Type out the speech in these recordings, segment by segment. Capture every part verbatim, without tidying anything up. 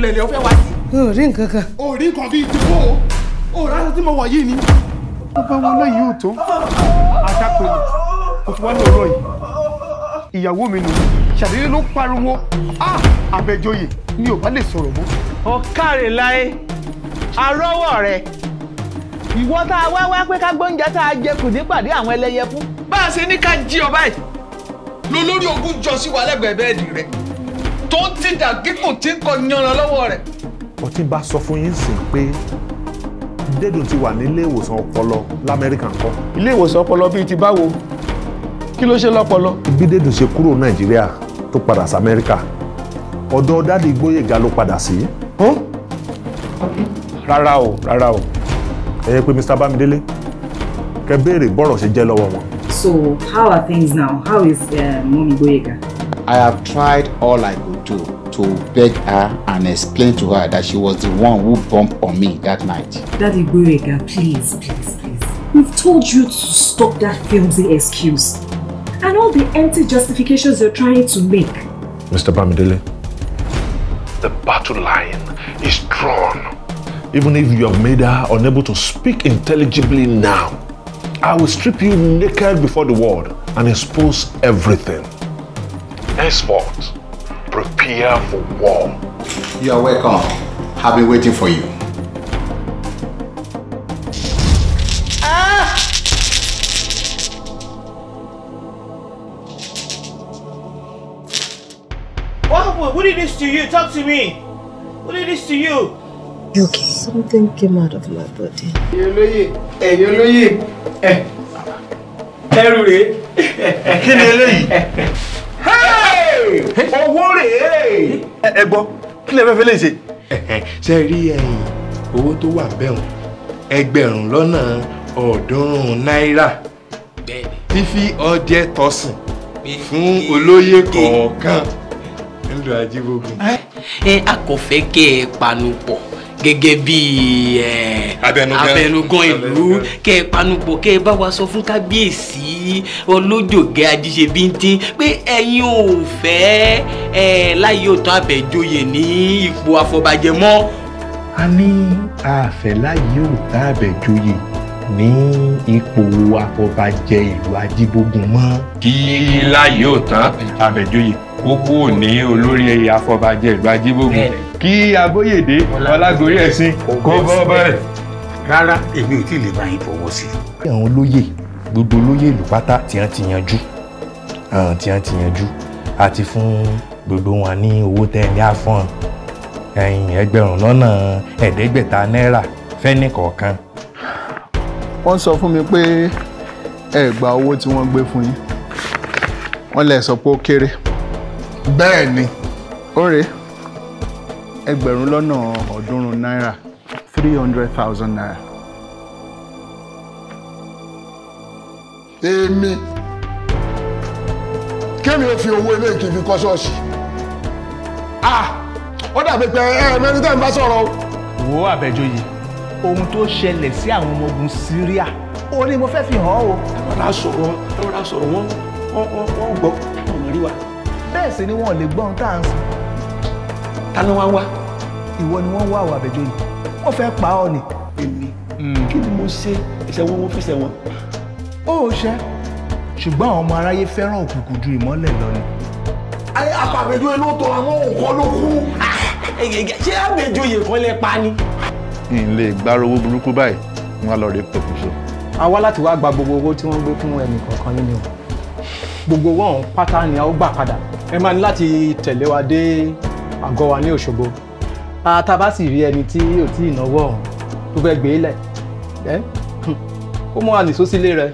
lẹ̀ lẹ̀ o fẹ́ wá sí. O rí nǹkan kan. O rí nǹkan bíi ìdìbò o. O rárá tí mo wà yìí ni. Ó bá wọn náà yóò tó. Àdàpọ̀ ni kò tún wá ní ọ̀rọ̀ yìí. Ìyàwó mi nù. Ṣàdédé ló pariwo. Àbẹ̀jọyè ni ò bá lè sọ̀rọ̀ mọ́. Ọ̀kàrè láyé. Arọ́wọ̀ rẹ̀. Ìwọ tá a wá wá pé ká gbóúnjẹ tá a jẹ kù nípàdé àwọn ẹlẹ́yẹ fún. Bá a ṣe ní ká jí ọ báyìí. Lolórí ogún jọ sí wa lẹ́gbẹ̀ẹ́ bẹ́ẹ̀dì rẹ̀. Tó ń ti dàgíkùn tí ń kọ yanran lọ́wọ́ rẹ̀. Ọtí bá sọ fún yín sìn pé Dédùn ti wà nílé ìwòsàn ọpọlọ l'Amẹ́ríkà ńkọ́. Ilé ìwòsàn ọpọlọ bíi ti báwo? Kí ló ṣe lọ́pọlọ? Bí Dédùn ṣe kúrò Nàìjíríà tó padà sí Amẹ́ríkà, ọ̀dọ̀ dádì Gbóyèga ló padà sí. Rárá o, rárá o. Ẹ yẹ pé mister Bámidélé, kẹ́ béèrè bọ́rọ̀ ṣe jẹ́ lọ́wọ́ wọn. So, how are things now? How is uh, Mommy Gbóyèga? I have tried all I could do to beg her and explain to her that she was the one who bumped on me that night. Daddy Gbóyèga, please, please, please. We've told you to stop that filthy excuse and all the empty justifications you're trying to make. mister Bamidele, the battle line is drawn. Even if you have made her unable to speak intelligibly now, I will strip you naked before the world and expose everything. Henceforth, prepare for war. You are welcome. I've been waiting for you. Ah! What, what did this to you? Talk to me. What did this to you? Okay, something came out of my body. Yoloye, eh, Yoloye, eh, eh, eh, owó rèé ẹ gbọ́ kí lẹ fẹ́ fẹ́ lè ṣe. ṣe rí ẹ̀yin owó tó wà bẹ́hùn ẹgbẹ̀rún lọ́nà ọ̀ọ́dúnrún náírà fífi ọjẹ́ tọ̀sìn fún olóyè kọ̀ọ̀kan nílùú Ajíbógun. a kò fẹ́ kí ẹ panu pọ̀ gẹ́gẹ́ bí abẹnugan ìlú kẹ́ ẹ panupọ̀ kẹ́ ẹ bá wa sọ fún kábíyèsí olójògé Ajíṣebíntín pé ẹ̀yin ò fẹ́ ẹ láyé òtún Àbẹ̀jọyè ní ipò àfọbàjẹ mọ́. a ní àfẹ́ láyé òtún Àbẹ̀jọyè ní ipò àfọbàjẹ ìlú Ajíbógun mọ́. kí láyé òtún Àbẹ̀jọyè ó kúrò ní olórí ẹ̀yà àfọbàjẹ ìlú Ajíbógun. Kí Abóyèdé Ọlágorí ẹ̀sìn kó bọ́ bẹ̀rẹ̀. Rárá, èmi ò tí ì lè bá yín fọwọ́ sí. Àwọn olóyè gbogbo olóyè ìlú pátá tí wọ́n ti yanjú tí wọ́n ti yanjú àti fún gbogbo wọn ní owó tẹ́lẹ̀ àfọ̀n ẹ̀yìn ẹgbẹ̀rún lọ́nà ẹ̀ẹ́dẹ́gbẹ̀ta náírà fẹ́ni kọ̀ọ̀kan. Wọ́n sọ fún mi pé ẹ gba owó tí wọ́n gbé fún yín, wọ́n lè sọ pé ó kéré. Bẹ́ẹ̀ ni, ó rèé. Ẹgbẹ̀rún lọ́nà ọ̀ọ́dúnrún náírà three hundred thousand naira. Èmi kémi ò fi owó ilé ìkí fi kọ́ ṣọ́ọ̀ṣì. Ó dàbí pé ẹ mẹ́rin tẹ́ ń bá sọ̀rọ̀ o. Wo Àbẹ̀jọyè, ohun tó ṣẹlẹ̀ sí àwọn ọmọ ogun Síríà, ó ní mo fẹ́ fi hàn o. Ẹ̀rọ àsọ̀rọ̀ ẹ̀rọ àsọ̀rọ̀ wọ́n wọ́n gbọ́ ọ̀nà rí wa. Bẹ́ẹ̀ sì ni wọn ò lè gbọ́ ohun tá à ń sọ. Ta ni wọ́n wá? Ìwọ ni wọ́n wá o Àbẹ̀jọyè. Wọ́n fẹ́ pa ọ́ ni. Èmi kí ni mo ṣe ẹ̀ṣẹ̀ wọn wọ́n fi ṣẹ̀ wọn. Ó ṣe ṣùgbọ́n àwọn ọmọ aráyé fẹ́ràn òkùnkùn ju ìmọ́lẹ̀ lọ ni. Ayé Àbẹ̀jọyè ló tọ àwọn nǹkan ló kú. Ṣé Àbẹ̀jọyè kan lè pa ni? Ilé ìgbárò owó burúkú báyìí wọn lọ rè pẹ̀kúṣọ. A wá láti wá gba gbogbo owó tí wọ́n gbé fún ẹnì kọ̀ọ̀kan nínú wọn. Gbogbo owó ọ̀hún pátá ni a ó gbà padà. Ẹ máa ní láti tẹ̀lé wa dé àgọ́ wa ní Òṣogbo tá a bá sì rí ẹni tí ò tí ì náwó ọ̀hún tó fẹ́ gbé lẹ̀ kó mọ́ ànìsó sílé rẹ̀.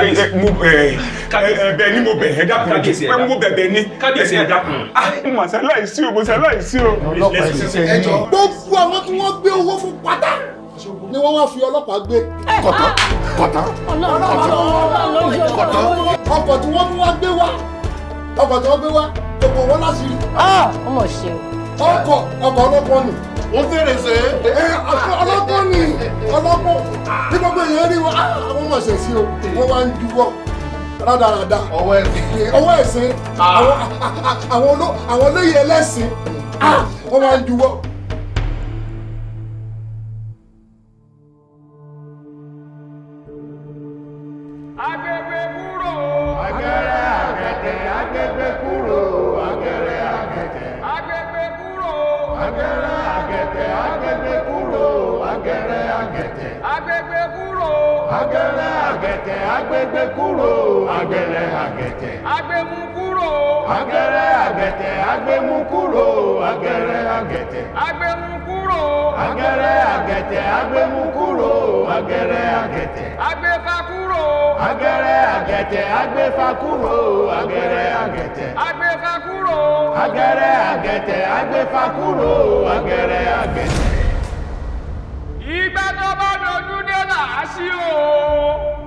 Ẹ̀bẹ̀ ni mo bẹ̀ ẹ́ dákun pé mo bẹ̀bẹ̀ ni kábíyèsí ẹ̀ dákun. Mo ṣàláìsí o mo ṣàláìsí o. Gbogbo àwọn tí wọ́n gbé owó fún pátá ni wọ́n wá fi ọlọ́pàá gbé. Kọ̀tán kọ̀tán kọ̀tán kọ̀tán. Ọkọ̀ tí wọ́n mú wá gbé wá ọkọ̀ tí wọ́n gbé wá gbogbo wọn láti rí. Ọmọ ṣe o. ọkọ̀ ọkọ̀ ọlọ́pọ̀ ni. ó fèrè ṣe é. ẹ ọlọ́pọ̀ ni ọlọ́pọ̀ ní gbogbo èèyàn rí wọn àwọn ọmọ ṣe sí o wọ́n wá ń juwọ́ rádaràda ọwọ́ ẹ̀sìn àwọn olóyè ẹlẹ́sìn Ah! What are you doing?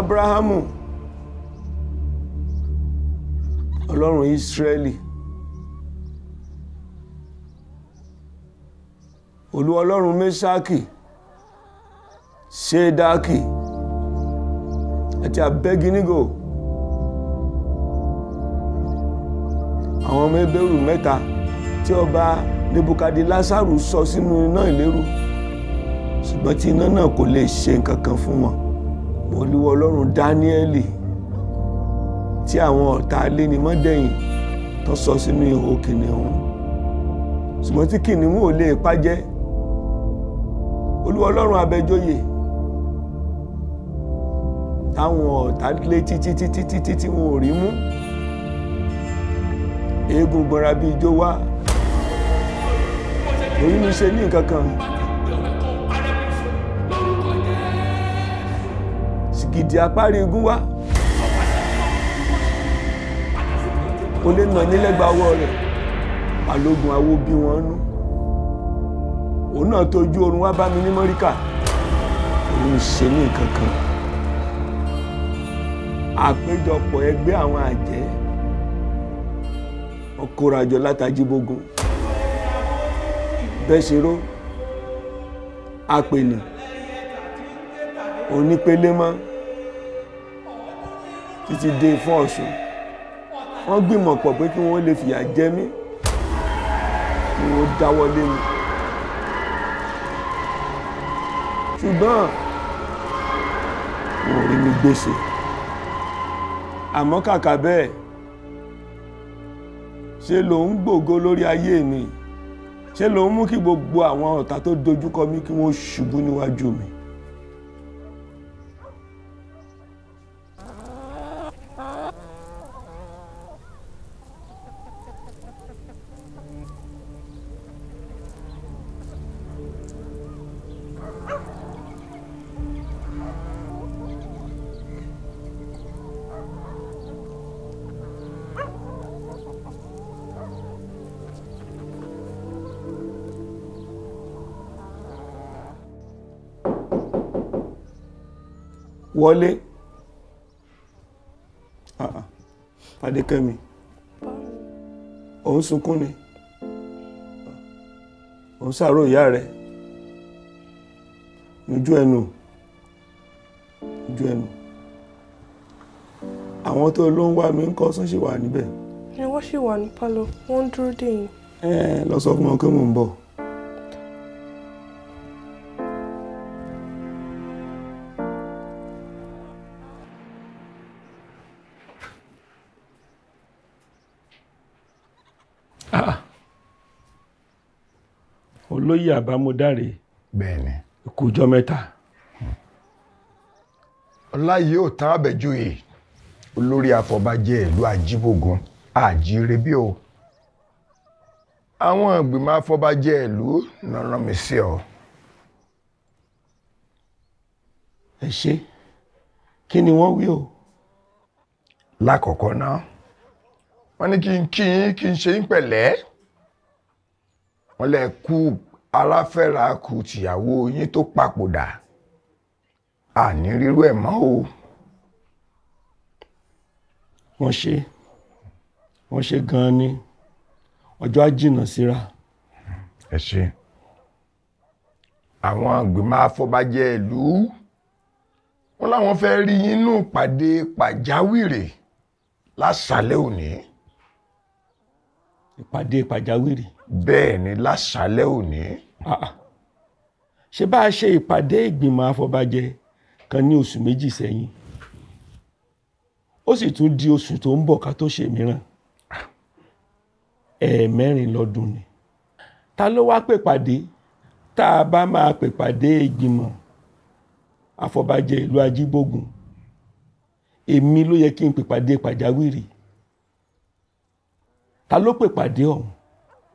Abrahamu, Ọlọ́run Ísírẹ́lì, Olúwa Ọlọ́run Mésákì, Sédákì, àti Abẹ́gínígò, àwọn ọmọ Hébérù mẹ́ta tí ọba Nebukadilasaru sọ sínú iná ìléru, ṣùgbọ́n tí iná náà kò lè ṣe nǹkan kan fún wọn. Olúwa Ọlọ́run Dáníẹ́lì tí àwọn ọ̀tá ilé ni mọ́dẹ̀yìn tó sọ sínú ihò kìnìún ṣùgbọ́n tí kìnìún ò lè pa jẹ. Olúwa Ọlọ́run Àbẹ̀jọyè táwọn ọ̀tá ilé títí títí títí tí wọn ò rí mú. Eégún gbọ́nra bí ijó wá èyí ni ṣe ní nǹkan kan. Gidi apárí igun wá kò lè nà nílẹ́gbà ọwọ́ rẹ̀ balógun awo bí wọ́n nú òun náà tójú oorun wá bá mi ní mọ́ríkà òun ṣe ní nǹkan kan. Àpéjọpọ̀ ẹgbẹ́ àwọn àjẹ́ wọn kóra jọ látàjíbógun bẹ́sẹ̀rọ apẹ̀lẹ̀ onípele mọ́ títí dé fọ́ọ̀sù. Wọ́n gbìmọ̀ pọ̀ pé kí wọ́n lè fìyà jẹ mí, kí wọ́n dáwọ́ lé mi. Ṣùgbọ́n wọn ò rí mi gbèsè. Àmọ́ kàkà bẹ́ẹ̀, ṣe ló ń gbògo lórí ayé mi. Ṣe ló ń mú kí gbogbo àwọn ọ̀tá tó dojúkọ mí kí wọ́n ṣubú níwájú mi. Wọlé. Ah ah. Adékẹ́mi. Ò ń sunkún ni. Ò ń ṣàárò ìyá rẹ̀. Ojú ẹnu. Ojú ẹnu. Àwọn tó ló ń wá mi ń kọ́ sán ṣì wà níbẹ̀. Ẹ wọ́n ṣì wà ní pálọ̀, wọ́n ń dúró dè yín. Ẹ lọ sọ fún wọn pé mò ń bọ̀. Olóyè Àbámọdáre. Bẹ́ẹ̀ni. Kù jọ́ mẹ́ta. Ọláyé Ọ̀tàn Àbẹ̀jọyè olórí afọbajẹ ìlú Ajíbógun Àjírẹ́bí o. Àwọn ìgbìmọ̀ afọbajẹ ìlú náà rán mi sí ọ. Ẹ ṣé, kí ni wọ́n wí o? Lákọ̀ọ́kọ́ náà, wọ́n ní kí n kí yín kí n ṣe yín pẹ̀lẹ́. Wọ́n lẹ kú aláfẹ́ra kù tìyàwó yín tó papòdà. Àní rírú ẹ̀ mọ́ o. Wọ́n ṣe, wọ́n ṣe gan-an ni. Ọjọ́ á jìnnà síra. Ẹ ṣe. Àwọn ìgbìmọ̀ afọbajẹ ìlú. Wọ́n láwọn fẹ́ rí yín nínú ìpàdé pàjáwìrì lásàlẹ̀ òní. Ìpàdé pàjáwìrì. Bẹ́ẹ̀ ni lásàálẹ̀ òní. Ṣé bá a ṣe ìpàdé ìgbìmọ̀ afọbajẹ kan ní oṣù méjì sẹ́yìn? Ó sì tún di oṣù tó ń bọ̀ ká tó ṣe mìíràn. Ẹ̀ẹ̀mẹ́rin lọ́dún ni. Ta ló wá pè pàdé tá a bá máa pè pàdé ìgbìmọ̀ afọbajẹ ìlú Ajíbógun? Èmi ló yẹ kí n pè pàdé pàjáwìrì. Ta ló pè pàdé ọ̀hún?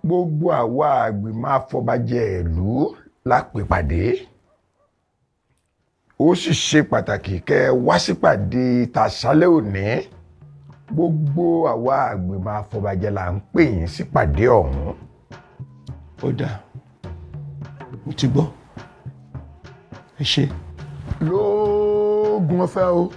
Gbogbo àwa àgbìmọ̀ afọbajẹ ìlú la pè pàdé. Ó sì ṣe pàtàkì kẹ́ wá sípàdé tàṣálẹ́ òní. Gbogbo àwa àgbìmọ̀ afọbajẹ la ń pè yín sípàdé ọ̀hún. Ó dáa, mo ti gbọ́. Ẹ ṣé. Lóògùn ọ̀fẹ́ o.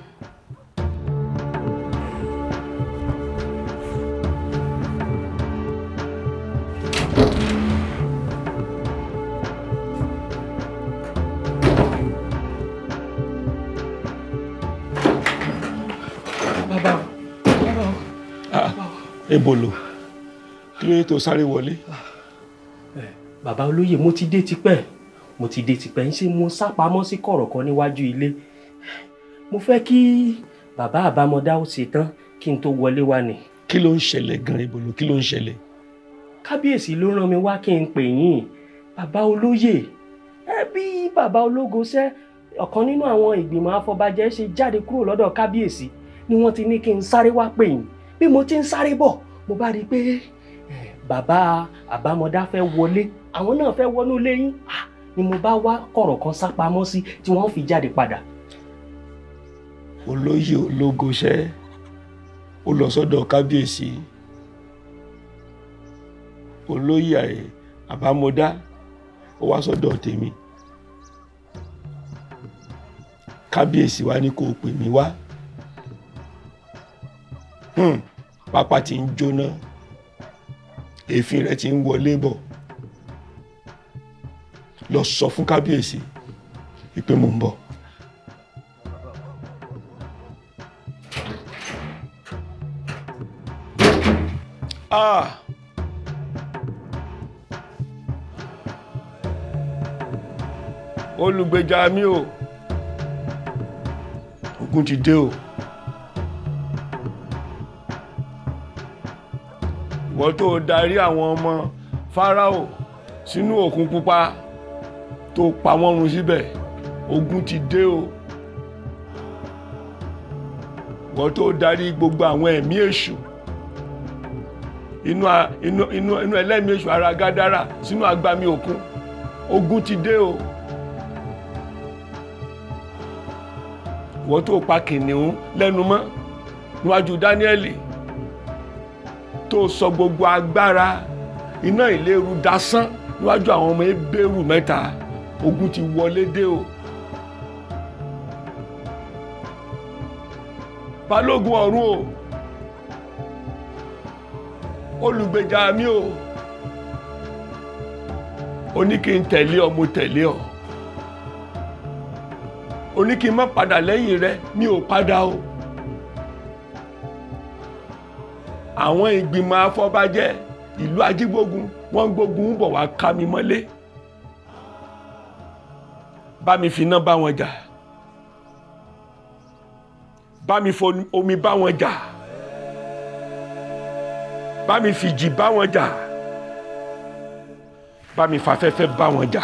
Ebolo, kí ló yẹ tó sáré wọlé? Bàbá olóyè, mo ti dé tipẹ́, mo ti dé tipẹ́, ń ṣe mo sá pamọ́ sí kọ̀rọ̀ kan níwájú ilé. Mo fẹ́ kí bàbá àbámọdá ó ṣe tán kí n tó wọlé wá ni. Kí ló ń ṣẹlẹ̀ gan-an Ebolo, kí ló ń ṣẹlẹ̀? Kábíyèsí ló rán mi wá kí n pè yín, bàbá olóyè. Ẹ bí bàbá ológo ṣe ọ̀kan nínú àwọn ìgbìmọ̀ afọbajẹ ṣe jáde kúrò lọ́dọ̀ kábíyèsí ni wọ́n ti ní kí n sáré wá pè yín. Bí mo ti ń sáré bọ̀ mo bá rí i pé bàbá àbámọdá fẹ́ wọlé, àwọn náà fẹ́ wọnú ilé yín ni mo bá wá kọ̀rọ̀ kan sá pamọ́ sí tí wọ́n fi jáde padà. Olóyè ológoṣẹ́ ó lọ sọ́dọ̀ kábíyèsí. Olóyè àbámọdá ó wá sọ́dọ̀ tèmi. Kábíyèsí wa ní kó o pè mí wá. Hmm. Pápá ti ń jóná, èéfín rẹ̀ ti ń wọlé bọ̀. Lọ sọ fún kábíyèsí pé mo ń bọ̀. Ah. Olùgbèjà mi o. Ogun ti dé o. Ìwọ tó darí àwọn ọmọ Fáráò sínú òkun pupa tó pa wọ́n run síbẹ̀. Ogun ti dé o. Ìwọ tó darí gbogbo àwọn ẹ̀mí èṣù inú inú inú inú ẹlẹ́mìí èṣù ara gádàrà sínú agbami òkun. Ogun ti dé o. Ìwọ tó pa kìnìún lẹ́nu mọ́ níwájú Dáníẹ́lì tó sọ gbogbo agbára iná ìléru dasán níwájú àwọn ọmọ Hébérù mẹ́ta. Ogun ti wọlé dé o. Balógun ọ̀run o. Olùgbèjà mi o. Ó ní kí n tẹ̀lé ọ, mo tẹ̀lé ọ. Ó ní kí n má padà lẹ́yìn rẹ, mi ò padà o. Àwọn ìgbìmọ̀ afọbajẹ́ ìlú Ajígbógun wọ́n gbógun bọ̀ wá ká mi mọ́lé. Bá mi finá bá wọn jà. Bá mi fomi bá wọn jà. Bá mi fìjì bá wọn jà. Bá mi fafẹ́fẹ́ bá wọn jà.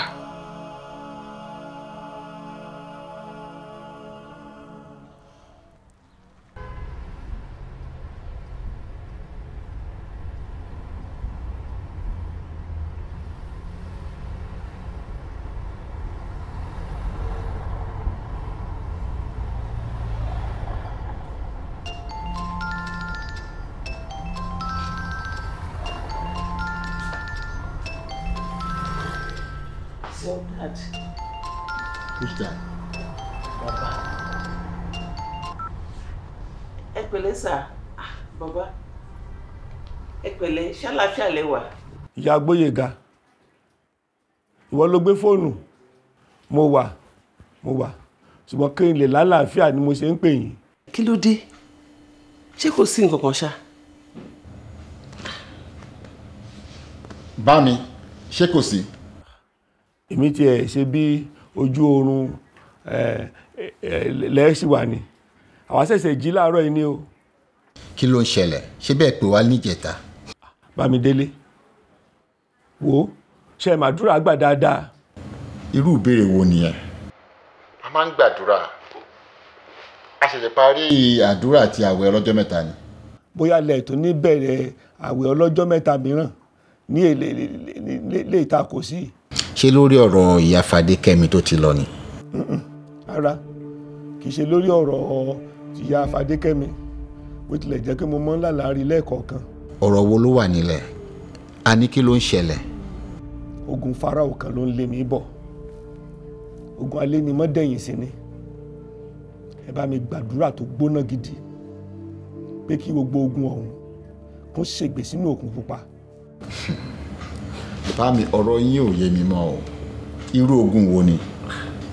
Ṣàlàáfíà lẹ wà. Ìyá Gbóyèga, ìwọ ló gbé fóònù. Mo wà, mo wà. Ṣùgbọ́n kí n lè lálàáfíà ni mo ṣe ń pè yín. Kí ló dé? Ṣé kò sí nǹkan kan ṣá? Bá mi, ṣé kò sí? Èmi tiẹ̀ ṣe bí ojú oorun lẹ́ẹ̀ṣì wà ni. Àwa ṣẹ̀ṣẹ̀ jí láàárọ̀ yìí ni o. Kí ló ń ṣẹlẹ̀? Ṣé bẹ́ẹ̀ pè wá níjẹta? Bámidélé, wo ṣe màdúrà gbà dáadáa. Irú ìbéèrè wo nìyẹn? A máa ń gbàdúrà. A ṣẹ̀ṣẹ̀ parí àdúrà àti àwẹ̀ ọlọ́jọ́ mẹ́ta ni. Bóyá lẹ̀ tó ní bẹ̀rẹ̀ àwẹ̀ ọlọ́jọ́ mẹ́ta mìíràn ní èlé ìta kò sí. Ṣé lórí ọ̀rọ̀ ìyá Fadékẹ́mi tó ti lọ ni? Rárá, kì í ṣe lórí ọ̀rọ̀ ìyá Fadékẹ́mi bó tilẹ̀ jẹ́ pé mo mọ́ ńlá láàrin lẹ́ẹ̀kọ̀ọ̀kan. Ọ̀rọ̀ wo ló wà nílẹ̀? A ní kí ló ń ṣẹlẹ̀? Ogun Fáráò kan ló ń lé mi bọ̀. Ogun alénimọ́dẹ̀yìn sí ni. Ẹ bá mi gbàdúrà tó gbóná gidi pé kí gbogbo ogun ọ̀hún kó ṣègbè sínú òkun pupa. Bá mi, ọ̀rọ̀ yín ò yé mi mọ́ o. Irú ogun wo ni?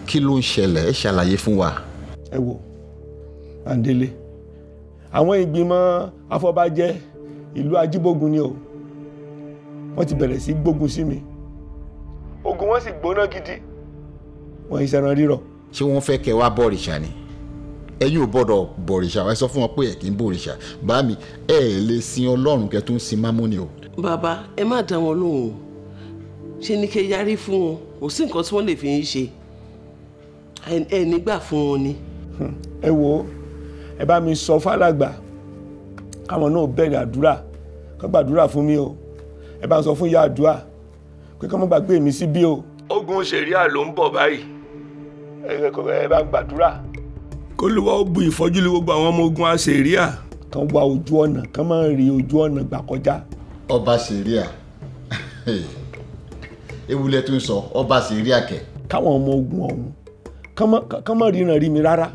Kí ló ń ṣẹlẹ̀? Ẹ ṣàlàyé fún wa. Ẹ wo, Andele, àwọn ìgbìmọ̀ afọbajẹ ìlú Ajígbógun ni o. Wọ́n ti bẹ̀rẹ̀ sí gbógun sí mi. Ogun wọn sì gbóná gidi. Wọ́n ìṣẹ̀ràn rírọ̀. Ṣé wọ́n fẹ́ kẹ́ wá bọ̀rìṣà ni? Ẹ̀yin ò gbọ́dọ̀ bọ̀rìṣà. Wọ́n sọ fún wọn pé ẹ̀ kì í bọ̀rìṣà. Bá mi, ẹ lè sin Ọlọ́run kẹ́ tó ń sin Mámónì o. Bàbá, ẹ má dá wọn lóhùn o. Ṣé ni kẹ́ yarí fún wọn? Kò sí nǹkan tí wọ́n lè fi yín ṣe. Ẹ nígbà fún wọn ni. Ẹ wo, ẹ bá mi sọ fálàgbà káwọn náà bẹ̀rẹ̀ àdúrà, kó gbàdúrà fún mi o. Ẹ bá ń sọ fún ìyá àdúrà pé kó má gbàgbé mi síbí o. Ogun ṣẹ̀ríà ló ń bọ̀ báyìí. Ẹ bá ń gbàdúrà. K'Olúwa ó bu ìfọ́jú lé gbogbo àwọn ọmọ ogun aṣẹ̀ríà. Kán wá ojú ọ̀nà, kán máa ń rí ojú ọ̀nà gbà kọjá. Ọba ṣẹ̀ríà, ewúlẹ̀ tó ń sọ, ọba ṣẹ̀ríà kẹ̀. Káwọn ọmọ ogun ọ̀run, kán má ríran rí mi rárá.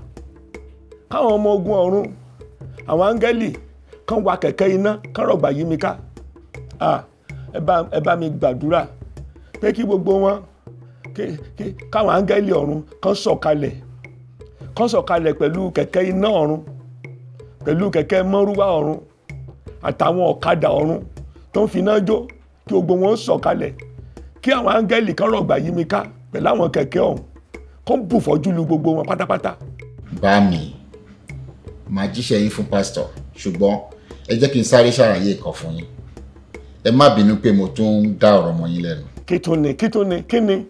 Káwọn ọmọ ogun ọ̀run, àwọn áńgẹ́lì kán wa kẹ̀kẹ́ iná, kán rọ̀gbà yí mi ká. Ẹ bá mi gbàdúrà pé kí gbogbo wọn káwọn áńgẹ́lì ọ̀run kán sọ̀kalẹ̀ kán sọ̀kalẹ̀ pẹ̀lú kẹ̀kẹ́ iná ọ̀run, pẹ̀lú kẹ̀kẹ́ mọ́rúwá ọ̀run àtàwọn ọ̀kadà ọ̀run tó fi náà jó kí gbogbo wọn sọ̀kalẹ̀ kí àwọn áńgẹ́lì kan rọ̀gbà yí mi ká pẹ̀lú àwọn kẹ̀kẹ́ ọ̀hún kó ń bù fọ́jú lu gbogbo wọn pátápátá. Bá mi máa jíṣẹ́ yín fún pásítọ̀ ṣùgbọ́n ẹ jẹ́ kí n sáré ṣàlàyé ìkan fún yín. Ẹ má bínú pé mo tún ń dá ọ̀rọ̀ mọ́ yín lẹ́nu. Kí tó ni kí tó ni kí ni.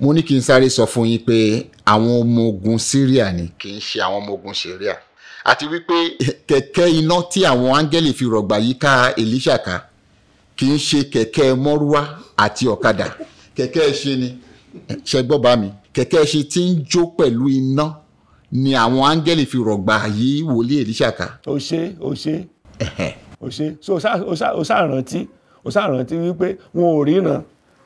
Mo ní kí n sáré sọ fún yín pé àwọn ọmọ ogun Syria ni kì í ṣe àwọn ọmọ ogun Syria. Àti wípé kẹ̀kẹ́ iná tí àwọn áńgẹ́lì fi rọ̀gbà yíká Èlíṣà ká kì í ṣe kẹ̀kẹ́ mọ́rúwá àti ọ̀kadà kẹ̀kẹ́ ẹṣin ni ṣẹgbọ́n bá mi kẹ̀kẹ́ ẹṣin tí ń jó pẹ̀lú iná ni àwọn áńgẹ́lì fi rọ̀gbà yí wòlíì Èlíṣà ká. O ṣe o ṣe o ṣe so o ṣàrántí o ṣàrántí wípé wọn ò ríran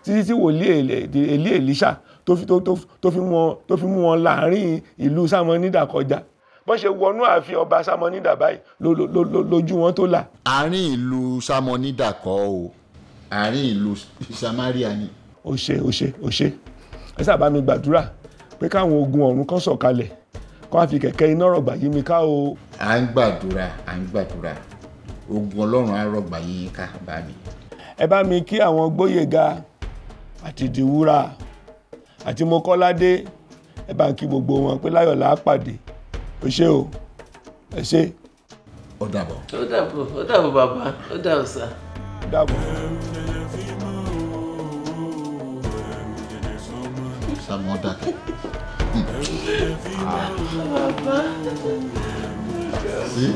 títí tí wòlíì Èlíṣà tó fi mú wọn láàrin ìlú Sámónídà kọjá. Bọ́n ṣe wọnú ààfin ọba Sámónídà báyìí lójú wọn tó là. Àárín ìlú Sámónídà kọ́ o àárín ìlú Samaria ni. Ó ṣe ó ṣe ó ṣe ẹ sábà mi gbàdúrà pé káwọn ogun ọ̀run kan sọ̀kalẹ̀ kó a fi kẹ̀kẹ́ iná rọ̀gbà yí mi ká o. À ń gbàdúrà à ń gbàdúrà ogun Ọlọ́run á rọ̀gbà yí yín ká bá mi. Ẹ bá mi kí àwọn Gbóyèga àti Ìdìwúrà àti Mọ́kọ́ládé ẹ bá ń kí gbogbo wọn pé láyọ̀ la á pàdé. Ó ṣé o ẹ ṣé. Ó dàbọ̀. Ó dàbọ̀ ó dàbọ̀ bàbá ó dàbọ̀ sà. Ó dàbọ̀. Sàmọ́ dàkẹ́. Bàbá. Sí.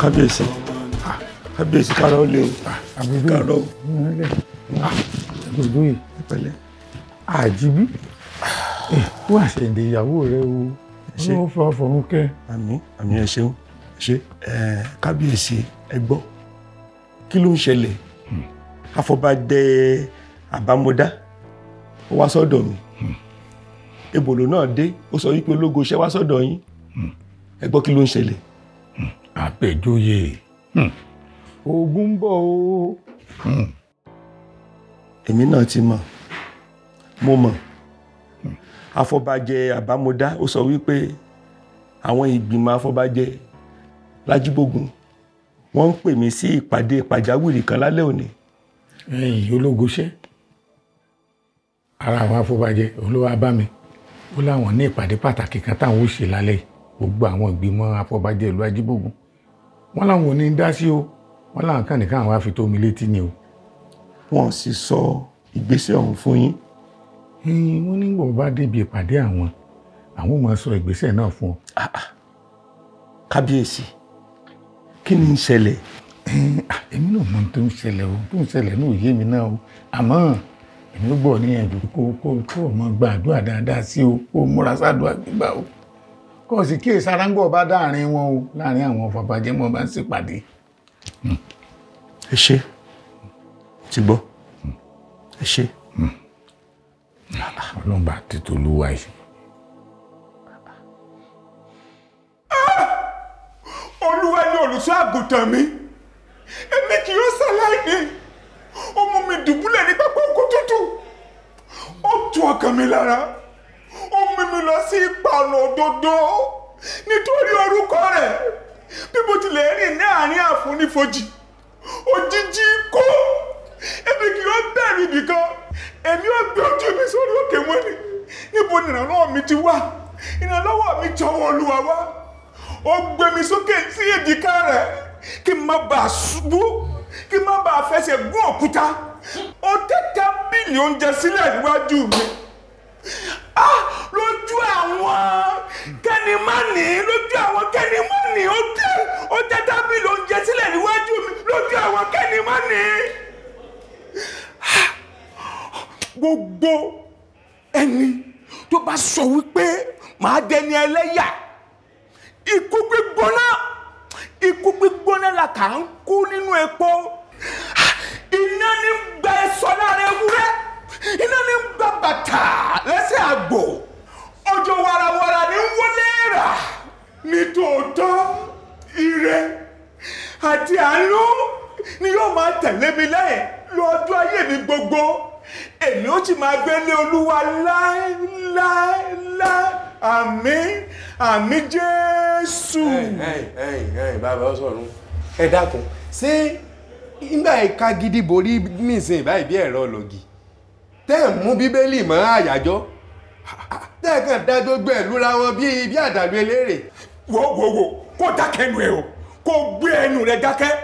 Kábíyèsí. Kábíyèsí kára ó lè o. Kára ó. Àbẹ̀jọ́yè. Pẹ̀lẹ́. Àjíbí. Wọ́n àṣẹ̀ǹdè ìyàwó rẹ o. Wọ́n fọ ọfọ̀run kẹ́. Àmín àmín ẹ ṣeun ṣe kábíyèsí ẹ gbọ́. Kí ló ń ṣẹlẹ̀? Afọbajẹ Àbámọ́dá ó wá sọ́dọ̀ mi. Ebòlò náà dé ó sọ wípé ológo iṣẹ́ wá sọ́dọ̀ yín. Ẹ gbọ́ kí ló ń ṣẹlẹ̀? Àbẹ̀jọ́yè. Ogun ń bọ̀ o. Èmi náà ti mọ̀, mo mọ̀. Afọbajẹ Àbámọ́dá ó sọ wípé àwọn ìgbìmọ̀ afọbajẹ Lájíbógun wọ́n ń pè mí sí ìpàdé pàjáwìrì kan lálẹ́ òní. Ẹ̀yin ológoṣẹ́, ara àwọn afọbajẹ olówó bá mi, ó láwọn ní ìpàdé pàtàkì kan táwọn ó ṣe lálẹ́ gbogbo àwọn ìgbìmọ̀ afọbajẹ ìlú Ajíbógun. Wọ́n láwọn ò ní dá sí o. Wọ́n láwọn kan nìkan àwọn afi tó mi létí ni o. Wọ́n sì sọ ìgbésẹ̀ ọ̀hún fún yín. Wọ́n ní gbọ́ bá débi ìpàdé àwọn àwọn ò máa sọ ìgbésẹ̀ náà fún ọ. Kábíyèsí kí ni ń ṣẹlẹ̀? Èmi náà mọ tó ń ṣẹlẹ̀ o tó ń ṣẹlẹ̀ náà yé mi náà o àmọ́ èmi ó gbọ́ níyànjú kó kó kó o máa gba àdúrà dáadáa sí o kó o múra sádùá gbígbà o kó o sì kíyèsí aráńgbọ̀ bá dáàrin wọn o láàrin àwọn afọbajẹ mọ́ bá ń ṣèpàdé. Ẹ ṣé ti gbọ́ ẹ ṣé ọlọ́mba títò olúwa yìí. Olúwa ni olùṣọ́ àgùntàn mi èmi kì yóò ṣaláìní ó mú mi dùbúlẹ̀ ní pápá oko tútù ó tu ọkàn mi lára ó mú mi lọ sí ìpàlà òdodo nítorí orúkọ rẹ̀ bí mo tilẹ̀ rìn ní àárín àfonífojì òjijì kó èmi kì yóò bẹ̀rù ibìkan èmi ò gbé ojú mi sórí òkè wọn ni níbo ni ìrànlọ́wọ́ mi ti wá ìrànlọ́wọ́ mi jọ̀wọ́ Olúwa wá ó gbé mi sókè sí èjìká rẹ̀ kí n má bàa ṣubú kí n má bàa fẹsẹ̀ gún òkúta ó tẹ́ tábìlì oúnjẹ sílẹ̀ níwájú mi lójú àwọn kẹ́nìmánì lójú àwọn kẹ́nìmánì ó tẹ́ ó tẹ́ tábìlì oúnjẹ sílẹ̀ níwájú mi lójú àwọn kẹ́nìmánì. Gbogbo ẹni tó bá sọ wípé màá dẹni ẹlẹ́yà ikú gbígbóná ikú gbígbóná la kà ń kú nínú epo iná ní gbẹ sọ́nà rẹ̀ wúrẹ́ iná ní gba bàtà lẹ́sẹ̀ àgbò ọjọ́ warawara ní wọlé rà nítòótọ́ ire àti àánú ni yóò máa tẹ̀lé mi lẹ́yìn lọ́jọ́ ayé mi gbogbo. Èmi ó ti máa gbélé Olúwa láéláéláé. Àmín, àmín Jésù. Bàbá ó sọ̀rọ̀ ẹ dákun ṣé nígbà ìka gidi borí nísìnyí báyìí bí ẹ̀rọ lògì tẹ́ ẹ̀ mú Bíbélì mọ́ àyájọ́ tẹ́ ẹ̀ kàn dájọ́ gbẹ̀lú ra wọn bíi bí àdàlú eléré. Wò wò wò kó dákẹ́nu ẹ o kó gbé ẹnu rẹ dákẹ́.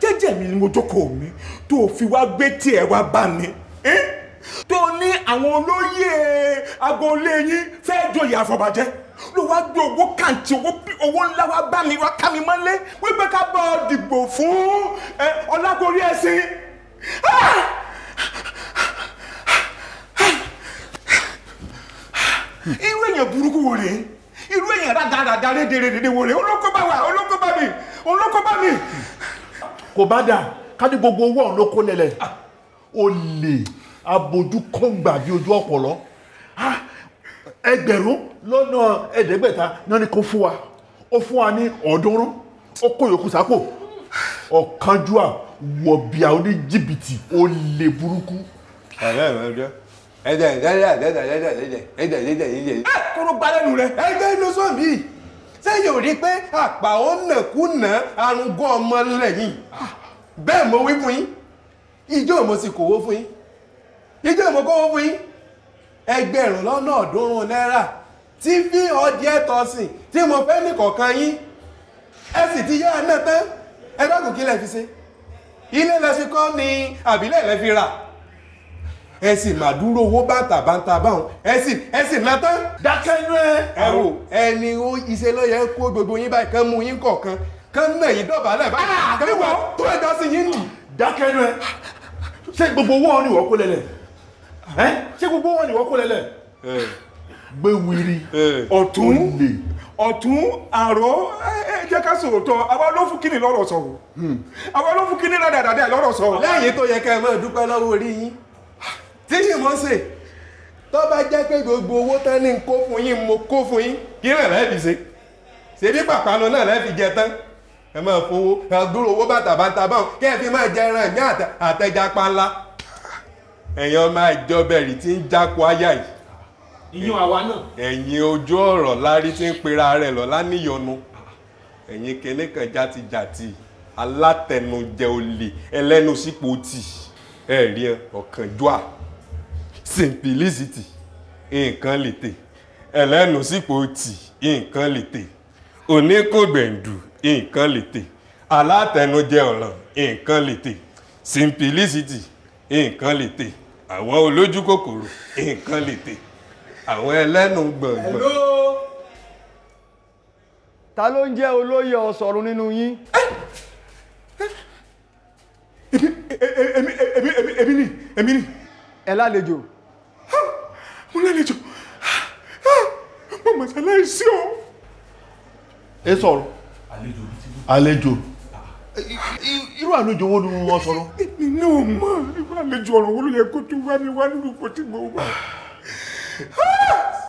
Jẹ́jẹ́ mi ni mo jókòó mi tó fi wá gbé tiẹ̀ wá bá mi tó ní àwọn olóyè agboolé yín fẹ́ joyè àfọ̀bàjẹ́ ló wá gbé owó kàǹtì owó ńlá wá bá mi wá ká mi mọ́lé wípé ká bọ́ dìbò fún Ọlágorí ẹ̀sìn. Irú èèyàn burúkú wo rèé, irú èèyàn rádaràdà rédèrèdè wo rèé, olóko bá wà olóko bá mi olóko bá mi. Kò bá dà ká ní gbogbo owó ọ̀hún ló kó lẹ́lẹ̀ o lè abojú kọ́ngbà bí ojú ọpọlọ ẹgbẹ̀rún lọ́nà ẹ̀ẹ́dẹ́gbẹ̀ta náà ni kò fún wa ó fún wa ní ọ̀ọ́dúnrún ó kó yòókù sápò ọ̀kánjúà wọ̀bìà oníjìbìtì ó lè burúkú. ẹ̀ẹ́dẹ̀ ẹ̀ẹ́dẹ̀ ẹ̀ẹ́dẹ̀ ẹ̀ẹ́dẹ̀ ẹ̀ẹ́dẹ̀ ẹ̀ẹ́dẹ̀ ẹ̀ẹ́dẹ̀ ẹ̀ẹ́dẹ̀ ẹ̀ kóró balẹ̀nu rẹ̀ ẹ̀ẹ́dẹ̀ inú sọ́ọ̀bì sẹ́yìn ò rí pé àpà ó nàkúnà arúgbó ọmọ lẹ́yìn bẹ́ẹ̀ mo wí fún yín ìjọ́ mo sì kówó fún yín ìjọ́ mo kówó fún yín ẹgbẹ̀rún lọ́nà ọ̀ọ́dúnrún náírà tí fi ọdí ẹ̀tọ́ sí tí mo fẹ́ ní kọ̀ọ̀kan yín ẹ sì ti yá náà tán ẹ bá kù kí lẹ fi ṣe ilé lẹ fi kọ́ ni àbílẹ̀ lẹ fi rà ẹ sì máa dúró owó bàtà bàtà báwọn ẹ sì ẹ sì ná tán. dákẹ́ inú ẹ. ẹ wò ẹni ó iṣẹ́ lọ́yẹ̀ kó gbogbo yín báyìí kán mú yín kọ̀ọ̀kan kán náà yín dọ̀bálẹ̀ báyìí kán wà tó ẹ̀dá sí yín nì. dákẹ́ inú ẹ ṣé gbogbo owó ọ̀hún ni wọ́n kó lẹ́lẹ̀ ẹ ṣé gbogbo owó ọ̀hún ni wọ́n kó lẹ́lẹ̀. gbé wiri ọ̀tún ọ̀tún àrò ẹ jẹ́ ká sọ̀rọ̀ tọ́ àwa ló fún kíni lọ́rọ̀ sọ̀rọ̀ àwa ló fún kíni rádàdàdà lọ́rọ̀ sọ̀rọ̀. lẹ́yìn tó yẹ ká ẹ máa dúpẹ́ lọ́wọ́ orí yín tí yìí mọ́ sí tó bá jẹ́ pé gbogbo owó tán ní kó fún yín mo kó fún yín kí rẹ̀ lẹ́ẹ̀fì ṣe ṣe bí pàpàlọ náà lẹ́ẹ̀fì jẹ tán ẹ máa fowó àdúró owó bàtàbàtà báwọn kẹ́ẹ̀fì máa jẹ ẹran ẹ̀mí àtẹja panla ẹ̀yin máa jọ bẹ̀rì tí ń jáko aya yìí. ìyún àwa náà. ẹ̀yin ojú ọ̀rọ̀ lárí tí ń pera rẹ̀ lọ láníyọnu ẹ̀yin kele kan játijàti alátẹnujẹ olè ẹlẹ́nu sípò tì ẹ̀rí ọ̀kánjúà simplicity nǹkan lètè ẹlẹ́nu sípò tì nǹkan lètè oníkògbẹ̀ǹdù nǹkan lètè alátẹnujẹ ọ̀ràn nǹkan lètè simplicity nǹkan lètè àwọn olójú kòkòrò nǹkan lètè àwọn ẹlẹ́nu gbọ̀ngbọ̀n. hello. ta ló ń jẹ́ olóyè ọ̀sọ̀rún nínú yín. èmi èmi èmi èmi ni èmi ni. ẹ lálejò. mo lálejò mo mọ̀ sí aláìsí o. ẹ sọ̀rọ̀ àlejò irú àlejò wo ni wọ́n sọ̀rọ̀. nínú ọmọ irú àlejò ọ̀rọ̀ wo ló yẹ kó tún wá ní wá nínú kó tí mo wá.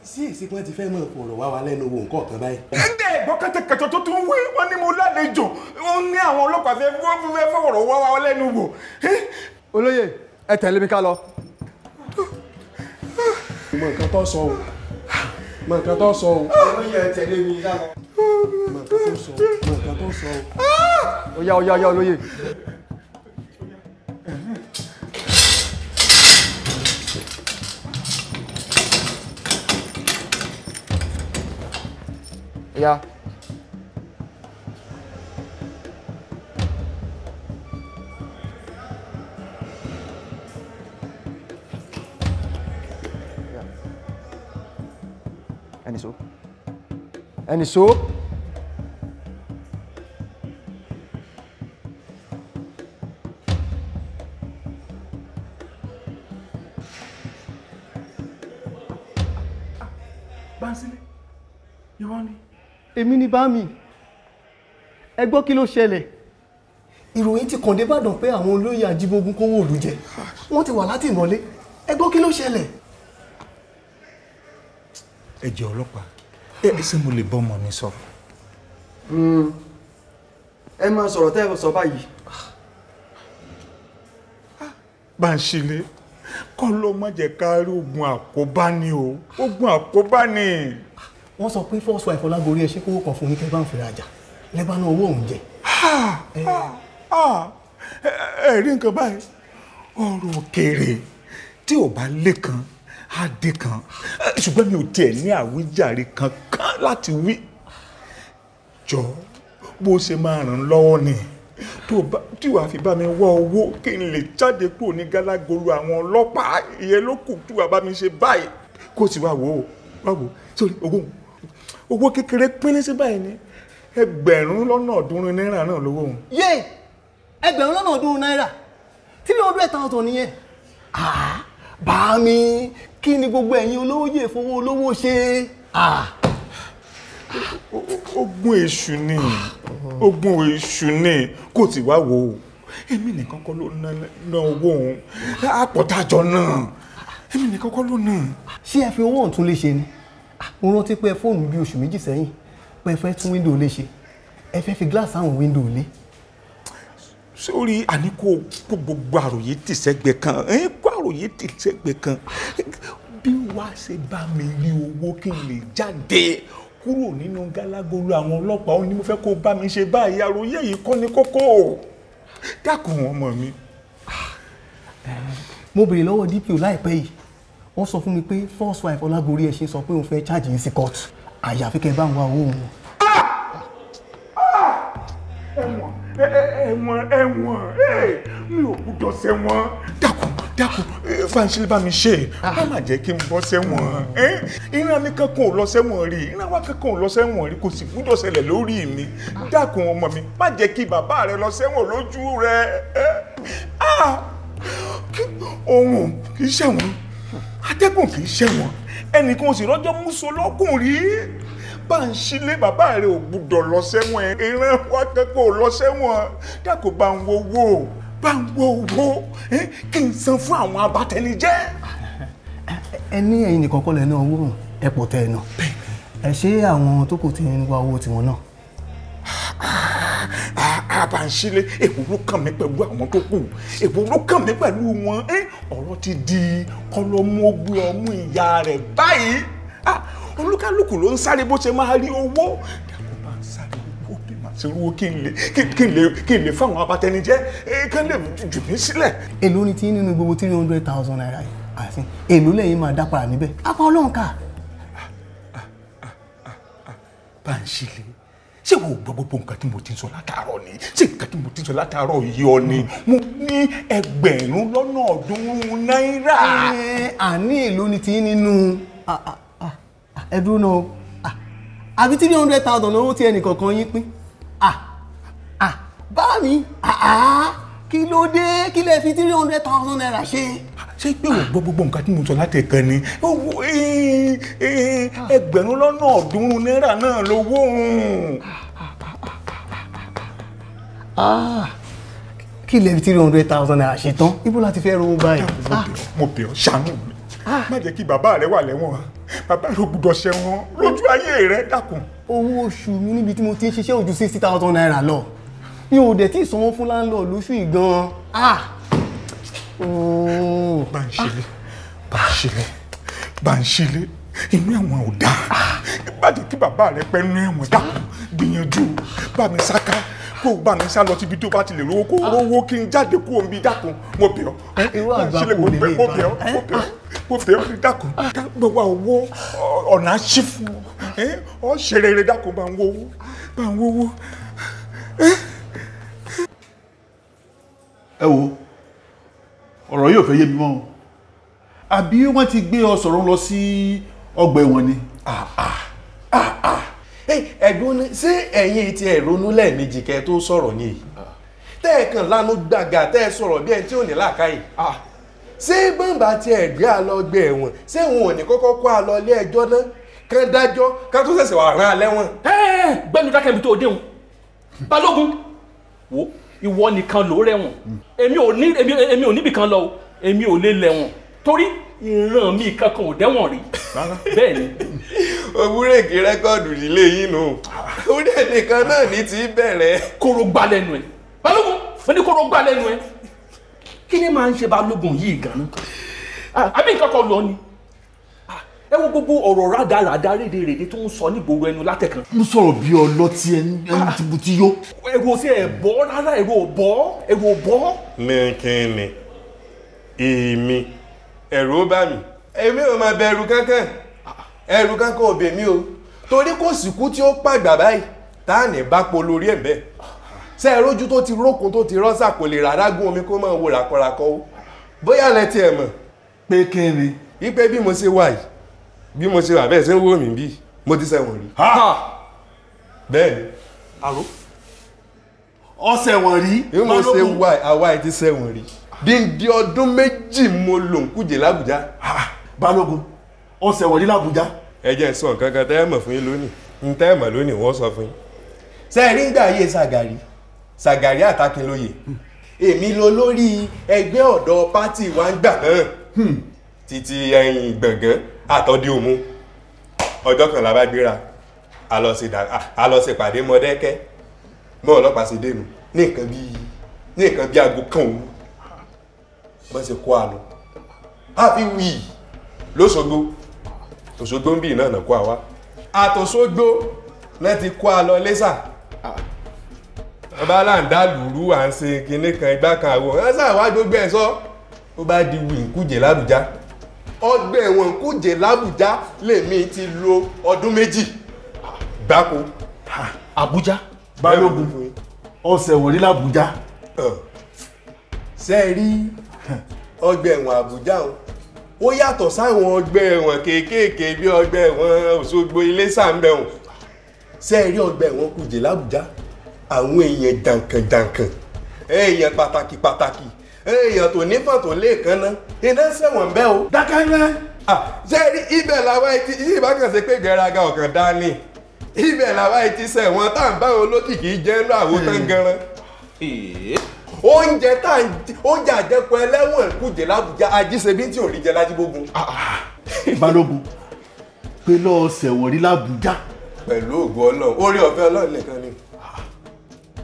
sí èsì kan ti fẹ́ mọ̀ ọ̀rọ̀ wá wa lẹ́nu wo nǹkan kan báyìí. ẹ̀ńdẹ̀ ẹ̀gbọ́n kẹtẹkẹtẹ tó tún wí wọ́n ní mo lálejò ó ní àwọn ọlọ́pàá fẹ́ fọ̀rọ̀ wá wa lẹ́nu wò. olóyè ẹ tẹ̀lé mi ká lọ. mọ nǹkan tó sọ o mọ nǹkan tó sọ o. olóyè ẹ tẹ̀lé mi ká lọ. mọ nǹkan tó sọ o mọ nǹkan tó sọ o. ó yá ó yá ó yá olóyè. ó yá. Any soap? Any soap? Bansile, you want me? Èmi ni bá mi. Ẹ gbọ́ kí ló ṣẹlẹ̀. Ìròyìn ti kàn dé Ìbàdàn pé àwọn olóyè ajíbógun kówó ìlú jẹ. Wọ́n ti wà láti ìmọ̀lé. Ẹ gbọ́ kí ló ṣẹlẹ̀. Ẹ jẹ́ ọlọ́pàá ẹ ṣé mo lè bọ́mọ mi sọ. ẹ máa sọ̀rọ̀ tẹ́ ẹ sọ báyìí Banṣile, kọ́ ló má jẹ́ ká rí ogun àkóbá ni o, ogun àkóbá ni. Wọ́n sọ pé first wife Ọlágorí ẹ ṣe kówó kan fún yín kẹ́ bá ń fèrè àjà, lẹ́bá náà owó òun jẹ. Ẹ rí nǹkan báyìí, ọ̀rọ̀ òkèèrè tí ò bá lé kan, á dé kan, ṣùgbọ́n mi ò tiẹ̀ ní àwíjàre kankan láti wí. Jọ bó ṣe máa ràn lọ́wọ́ ni. Tí wàá fi bá mi wá owó kí n lè jáde kúrò ní gálágolo àwọn ọlọ́pàá ìyẹn ló kù tí wàá bá mi ṣe báyìí kó sì wá wò ó wá wò ó sórí owó owó kékeré pínlẹ̀ sí báyìí ni ẹgbẹ̀rún lọ́nà ọ̀ọ́dúnrún náírà náà lówó òun. yé ẹgbẹ̀rún lọ́nà ọ̀ọ́dúnrún náírà tí ní ọdún ẹ̀ta ọ̀tọ̀ nìyẹn. bá mi kí ni gbogbo ẹ̀yin olówó yẹ fowó olówó ṣe. Ogun èṣù ni ogun èṣù ni kò tí wá wò ó èmi nìkan kọ́ ló ná owó òun àpọ̀tàjọ náà èmi nìkan kọ́ ló náà. ṣé ẹ fi owó ọ̀tún léṣe ni mo rántí pé ẹ fóònù bí oṣù méjì sẹ́yìn pé ẹ fẹ́ tún wíńdò léṣe ẹ fẹ́ fi gíláàsì àwọn wíńdò lé. sórí àní kó gbogbo àròyé tì sẹ́gbẹ̀ kan kó àròyé tì sẹ́gbẹ̀ kan bí wàá ṣe bá mi rí owó kí n lè jáde kúrò nínú gálágolo àwọn ọlọ́pàá ó ní mo fẹ́ kó bá mi ṣe báyìí àròyé yìí kọ́ ni kókó dákun ọmọ mi. mo béèrè lọ́wọ́ D P O láìpẹ́ yìí wọ́n sọ fún mi pé first wife Ọlágorí ẹ ṣe sọ pé òun fẹ́ charge yín sí court àyàfi kẹ́ ẹ bá ń wá owó wọn. ẹ̀wọ̀n ẹ̀wọ̀n mi ò gbúdọ̀ sẹ́wọ̀n dákun dákun Fáńṣílé bá mi ṣe wọ́n máa jẹ́ kí n bọ́ sẹ́wọ̀n ìran mi kankan ò lọ sẹ́wọ̀n rí ìran wa kankan ò lọ sẹ́wọ̀n rí kò sì gbúdọ̀ ṣẹlẹ̀ lórí mi dákun ọmọ mi má jẹ́ kí bàbá rẹ lọ sẹ́wọ̀n lójú rẹ ohun kì í ṣẹ̀wọ̀n atẹ́gùn kì í ṣẹ̀wọ̀n ẹnìkan ò sì rọ́jọ́ múso lọ́kùn rí Fáńṣílé bàbá rẹ ò gbúdọ̀ lọ sẹ́wọ̀n ìran wa kankan ò lọ sẹ́wọ̀n dákun bá ń wowó bá ń wowó kí n san fún àwọn abatẹnijẹ́. ẹ ní ẹ̀yin nìkan kọ́ lẹ́nu owó ọ̀hún ẹ pọ̀ tẹ́ ẹ nà ẹ ṣé àwọn tó kù ti ń wá owó tiwọn náà. Àbànṣílé èwo ló kàn mí pẹ̀lú àwọn tó kù èwo ló kàn mí pẹ̀lú wọn ọ̀rọ̀ ti di kọlọ́mú ogbó ọmú ìyá rẹ̀ báyìí olúkálùkù ló ń sáré bó ṣe máa rí owó dàgbọ́n bá ń sáré sọ̀rọ̀ kí n lè kí n lè kí n lè fáwọn abatẹnijẹ́ kí n lè jù mí sílẹ̀. èló ni tí nínú gbogbo three hundred thousand naira yìí àti èló lẹ́yìn máa dápara níbẹ̀. apá ọlọ́run ká. Banṣile ṣé wo gbọ́ gbogbo nǹkan tí mo ti ń sọ látàárọ̀ ni ṣé nǹkan tí mo ti ń sọ látàárọ̀ yìí ọ ni mo ní ẹgbẹ̀rún lọ́nà ọ̀ọ́dúnrún náírà. àní èló ni tí nínú ẹdúró náà àbí three hundred thousand lówó tí ẹnì kọ̀ọ̀kan yín pín. Ah ah bá mi ah ah kí ló dé kí lẹ fi three hundred thousand naira ṣe. ṣé pé o gbọ́ gbogbo nǹkan tí mo sọ láti ẹ̀kan ni ẹgbẹ̀rún lọ́nà ọ̀ọ́dúnrún náírà náà lówó òun. kí lẹ fi three hundred thousand naira ṣe tán ibo láti fẹ́ rówó báyìí. mo bẹ̀ ọ́ ṣàánú mi má jẹ́ kí bàbá rẹ wà lẹ́wọ̀n bàbá rẹ ò gbúdọ̀ ṣẹ̀wọ̀n lójú ayé rẹ dákun. owó oṣù mi níbi tí mo ti ń ṣiṣẹ́ ojú sixty thousand naira lọ mi ò dẹ̀ tí ì sanwó fún láńlọ́ọ̀dù lóṣù yìí gan-an. Banṣile Banṣile Banṣile inú ẹ̀wọ̀n ò dáa má jẹ́ kí bàbá rẹ pẹ́ inú ẹ̀wọ̀n dákun gbìyànjú bá mi sáká kó o bá mi sá lọ síbi tó bá ti lè rówó kó rówó kí n jáde kó o ń bi dákun mo bẹ̀ ọ́ Banṣile mo bẹ̀ mo bẹ̀ mo bẹ̀ mo bẹ̀ mo dákun gbogbo owó ọ̀nà ṣífù ọ̀ ṣe rere dákun bá ń wowó bá ń wowó. ẹ wo ọ̀rọ̀ yóò fẹ́ yé mi mọ́ o àbí wọ́n ti gbé ọ sọ̀rọ̀ lọ sí ọgbà ẹ̀wọ̀n ni. ẹ̀gbọ́n ni ṣé ẹ̀yin ti ẹ̀rọnú lẹ́ẹ̀mejì kẹ́ tó sọ̀rọ̀ ni èyí tẹ́ ẹ kàn lánú gbàgà tẹ́ ẹ sọ̀rọ̀ bí ẹni tí ò ní làákàyè ṣé bọ́ǹbà ti ẹ̀gbẹ́ àlọ́gbẹ̀ ẹ̀wọ̀n ṣé òun ò ní kọ́kọ́ kó a lọ ilé ẹjọ́ náà kán dájọ́ kán tó ṣẹ̀ṣẹ̀ wà rán alẹ́ wọn. gbẹ́nu dákẹ́ mi tó déhùn balógun wo ìwọ nìkan ló rẹ̀wọ̀n èmi ò níbì kan lọ èmi ò lè lẹ̀wọ̀n torí ìran mi kankan ò dẹ́wọ̀n rí bẹ́ẹ̀ ni. òwúrèké rẹ́kọ̀dù nílé yín nù ó dẹ̀ nìkan náà ní ti bẹ̀rẹ̀. kóró gbá lẹ́nu ẹ̀ balógun mo ní kóró gbá lẹ́nu ẹ̀ Kí ni máa ń ṣe Balógun yìí gan-an? Àbí nǹkan kan lọ ni? Ẹ wo gbogbo ọ̀rọ̀ rádaràda rédèrèdè tó ń sọ nígboro ẹnu látẹ̀kan. Mo sọ̀rọ̀ bí ọlọ́tí ẹni tí mo ti yó. Ẹ̀rọ sí ẹ̀bọ́ rárá ẹ̀rọ ọ̀bọ́ ẹ̀rọ ọ̀bọ́. Mi kí ni? Èmi ẹ̀rù bá mi. Èmi ò máa bẹ ẹ̀rù kankan. Ẹ̀rù kankan ò bẹ̀ mí o. Torí kò síkú tí ó pàgbà báyìí táàní bá po lórí ẹ̀ bẹ́ẹ̀. Ṣé ẹ rójú tó ti rókun tó ti rọ́ṣà kò lè rárá gún omi kó máa wo ràkọ̀ràkọ̀ o? Bóyá lẹ tiẹ̀ mọ̀. Pé kí ni? Ipe bí mo ṣe wà yìí. Bí mo ṣe wà bẹ́ẹ̀ ṣe ń wò mí bí mo ti ṣẹ̀wọ̀n rí. Bẹ́ẹ̀ni. Àrò. Ọ̀sẹ̀wọ̀n rí. Bí mo ṣe wà àwa ẹ̀ ti ṣẹ̀wọ̀n rí. Díndín ọdún méjì mo lò ń kújè l'Àbújá. Balógun, ọ̀sẹ̀wọ̀n rí l'Àbújá. Ẹ jẹ́ sọ nǹkan kan tẹ́ ẹ mọ̀ fún yín lónìí. N tẹ́ ẹ mọ̀ lónìí wọ́n sọ fún yín. Ṣé ẹ rí ń gbà yé Ṣàgàrí? Ṣàgàrí Àtakínlóyè. Èmi lọ lórí ẹgbẹ́ ọ̀dọ́ pátì wa ń gbà náà. Títí ẹyin gbọ̀ngàn àtọ́dí òmu ọjọ́ kan la bá gbéra a lọ sí ìpàdé Mọ̀dẹ́kẹ́ mọ́ ọlọ́pàá sí dénú ní nǹkan bí ní nǹkan bí aago kan òun bọ́n ṣe kó àlọ́ àfi wì lóṣogbo Òṣogbo ń bì náà nà kó àwa àtòṣogbo náà ti kó àlọ́ lẹ́sà ọba aláǹdá lùrú à ń ṣe kinní kan igbá kan àwọ̀ ẹ̀ sáà wá gbogbo ẹ̀ sọ ó bá di wì ń kújẹ l'Àbújá. Ọgbẹ́ ẹ̀wọ̀n Kújè l'Àbújá lèmi ti lo ọdún méjì gbáko. Àbújá Balógun ọ̀sẹ̀ wọ̀n rí l'Àbújá. Ṣé ẹ rí ọgbẹ́ ẹ̀wọ̀n Àbújá o ó yàtọ̀ sáwọn ọgbẹ́ ẹ̀wọ̀n kéékèèké bí ọgbẹ́ ẹ̀wọ̀n Òṣogbo Iléṣà ń bẹ̀ wọ̀n. Ṣé ẹ rí ọgbẹ́ ẹ̀wọ̀n Kújè l'Àbújá àwọn èèyàn jàǹkànjàǹkàn èèyàn pàtàkì pàtàkì èèyàn tó nífọ̀n tó lè kanná iná sẹ̀wọ̀n bẹ́ o. Dákẹ́rẹ́. Ṣé rí ibẹ̀ làwa etí yìí bá kàn ṣe pé gẹ̀raga ọ̀kan dání ibẹ̀ làwa etí sẹ̀wọ̀n tá à ń bá olókìkí jẹ́ ńlọ àwòtán ganran. Oúnjẹ tá à ń oúnjẹ àjẹkù ẹlẹ́wọ̀n Kújè l'Àbújá ajíṣebí tí ò rí jẹ l'Ájíbógun. Balógun pé lọ́ọ́ sẹ̀wọ̀n rí l'Àbújá. Pẹ̀lú ògo Ọlọ́run orí ọ̀fẹ́ Ọlọ́run nìkan ni.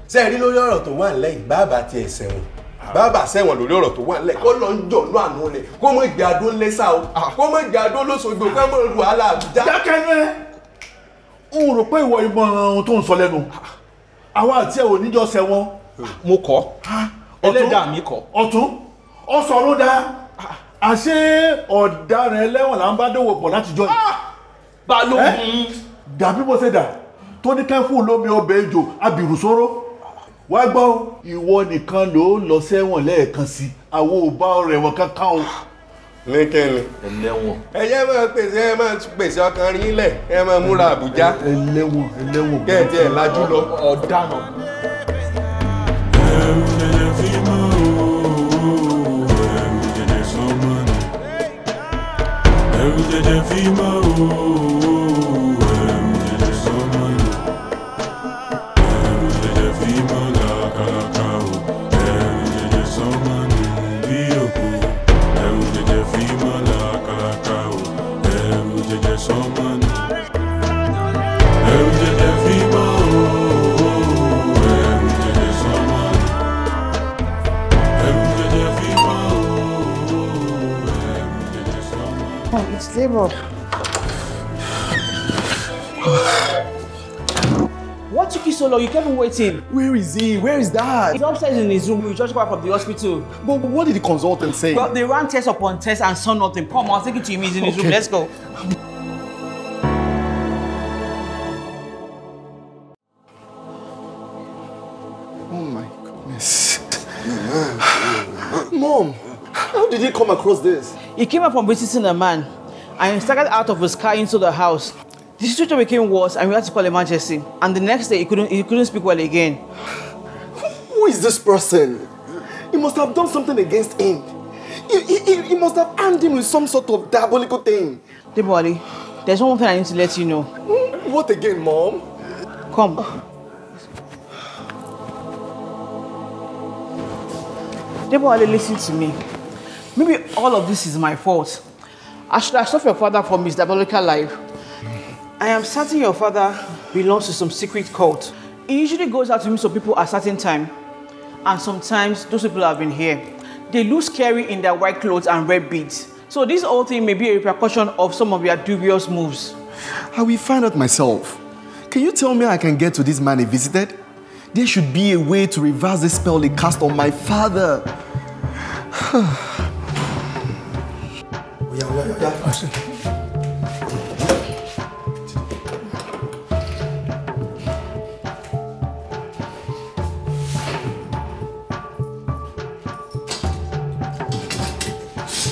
Ṣé rí lórí ọ̀rọ̀ tó wà lẹ́yìn bàbá ti ẹ̀sẹ̀wọ̀n bàbá sẹ́wọ̀n lórí ọ̀rọ̀ tó wà nílẹ̀ kó lọ ń jọ̀nú àánú rẹ̀ kó mọ̀ ìgbà àdó lẹ́sà o kó mọ̀ ìgbà àdó l'Óṣogbo kó mọ̀ ìlú Àbújá. Dákẹ́rẹ́ n rò pé ìwọ ìmọ̀ ohun tó ń sọ lẹ́nu àwa àti ẹ̀ ò níjọ sẹ́wọ̀n. Mo kọ́ ẹlẹ́dàá mi kọ́. Ọ̀tún ọ sọ̀rọ̀ dáa àṣé ọ̀daràn ẹlẹ́wọ̀n là ń bá dòwò pọ̀ látijọ́ yìí. Balógun dàbí mo ṣe dà tó ní kẹ́fù lómi ọbẹ̀ ejò abìrùsóró wá gbọ́ ìwọ nìkan ló lọ sẹ́wọ̀n lẹ́ẹ̀kan sí àwọn ò bá ọ̀rẹ́ wọn kankan o. Ní kẹ́ni ẹlẹ́wọ̀n. Ẹ̀yẹ́ máa pèsè ẹ máa pèsè ọkàn yín lẹ̀ ẹ máa múra Àbújá. Ẹlẹ́wọ̀n ẹlẹ́wọ̀n. Kẹ́ẹ̀tì ẹ̀ lajú lọ. Ọ̀daràn. Ẹ̀rù jẹjẹ fi mọ́ ooo, ẹ̀rù jẹjẹ sọmọ nù. Ẹ̀rù jẹjẹ fi mọ́ ooo, ẹ̀rù jẹjẹ sọmọ nù. Ẹ̀rù jẹjẹ fi mọ́ ooo. Someone every day every moment every day someone every day every moment. Oh, it's labor. What took you so long? You kept waiting. Where is he? Where is that? He's upstairs in his room. We just got from the hospital. But, but what did the consultant say? Well, they ran test upon test and saw nothing. Come on, I'll take it to him. He's in his okay. room. Let's go. Mom, how did he come across this? He came up from visiting a man and staggered out of his car into the house. The situation became worse and we had to call emergency. And the next day, he couldn't, he couldn't speak well again. Who is this person? He must have done something against him. He, he, he must have armed him with some sort of diabolical thing. Debole, there's one thing I need to let you know. What again, Mom? Come. Debole, listen to me. Maybe all of this is my fault. I should have stopped your father from his diabolical life. I am certain your father belongs to some secret cult. He usually goes out to meet some people at a certain time. And sometimes those people have been here. they look scary in their white clothes and red beads. So this whole thing may be a repercussion of some of your dubious moves. I will find out myself. Can you tell me I can get to this man he visited? There should be a way to reverse the spell they cast on my father.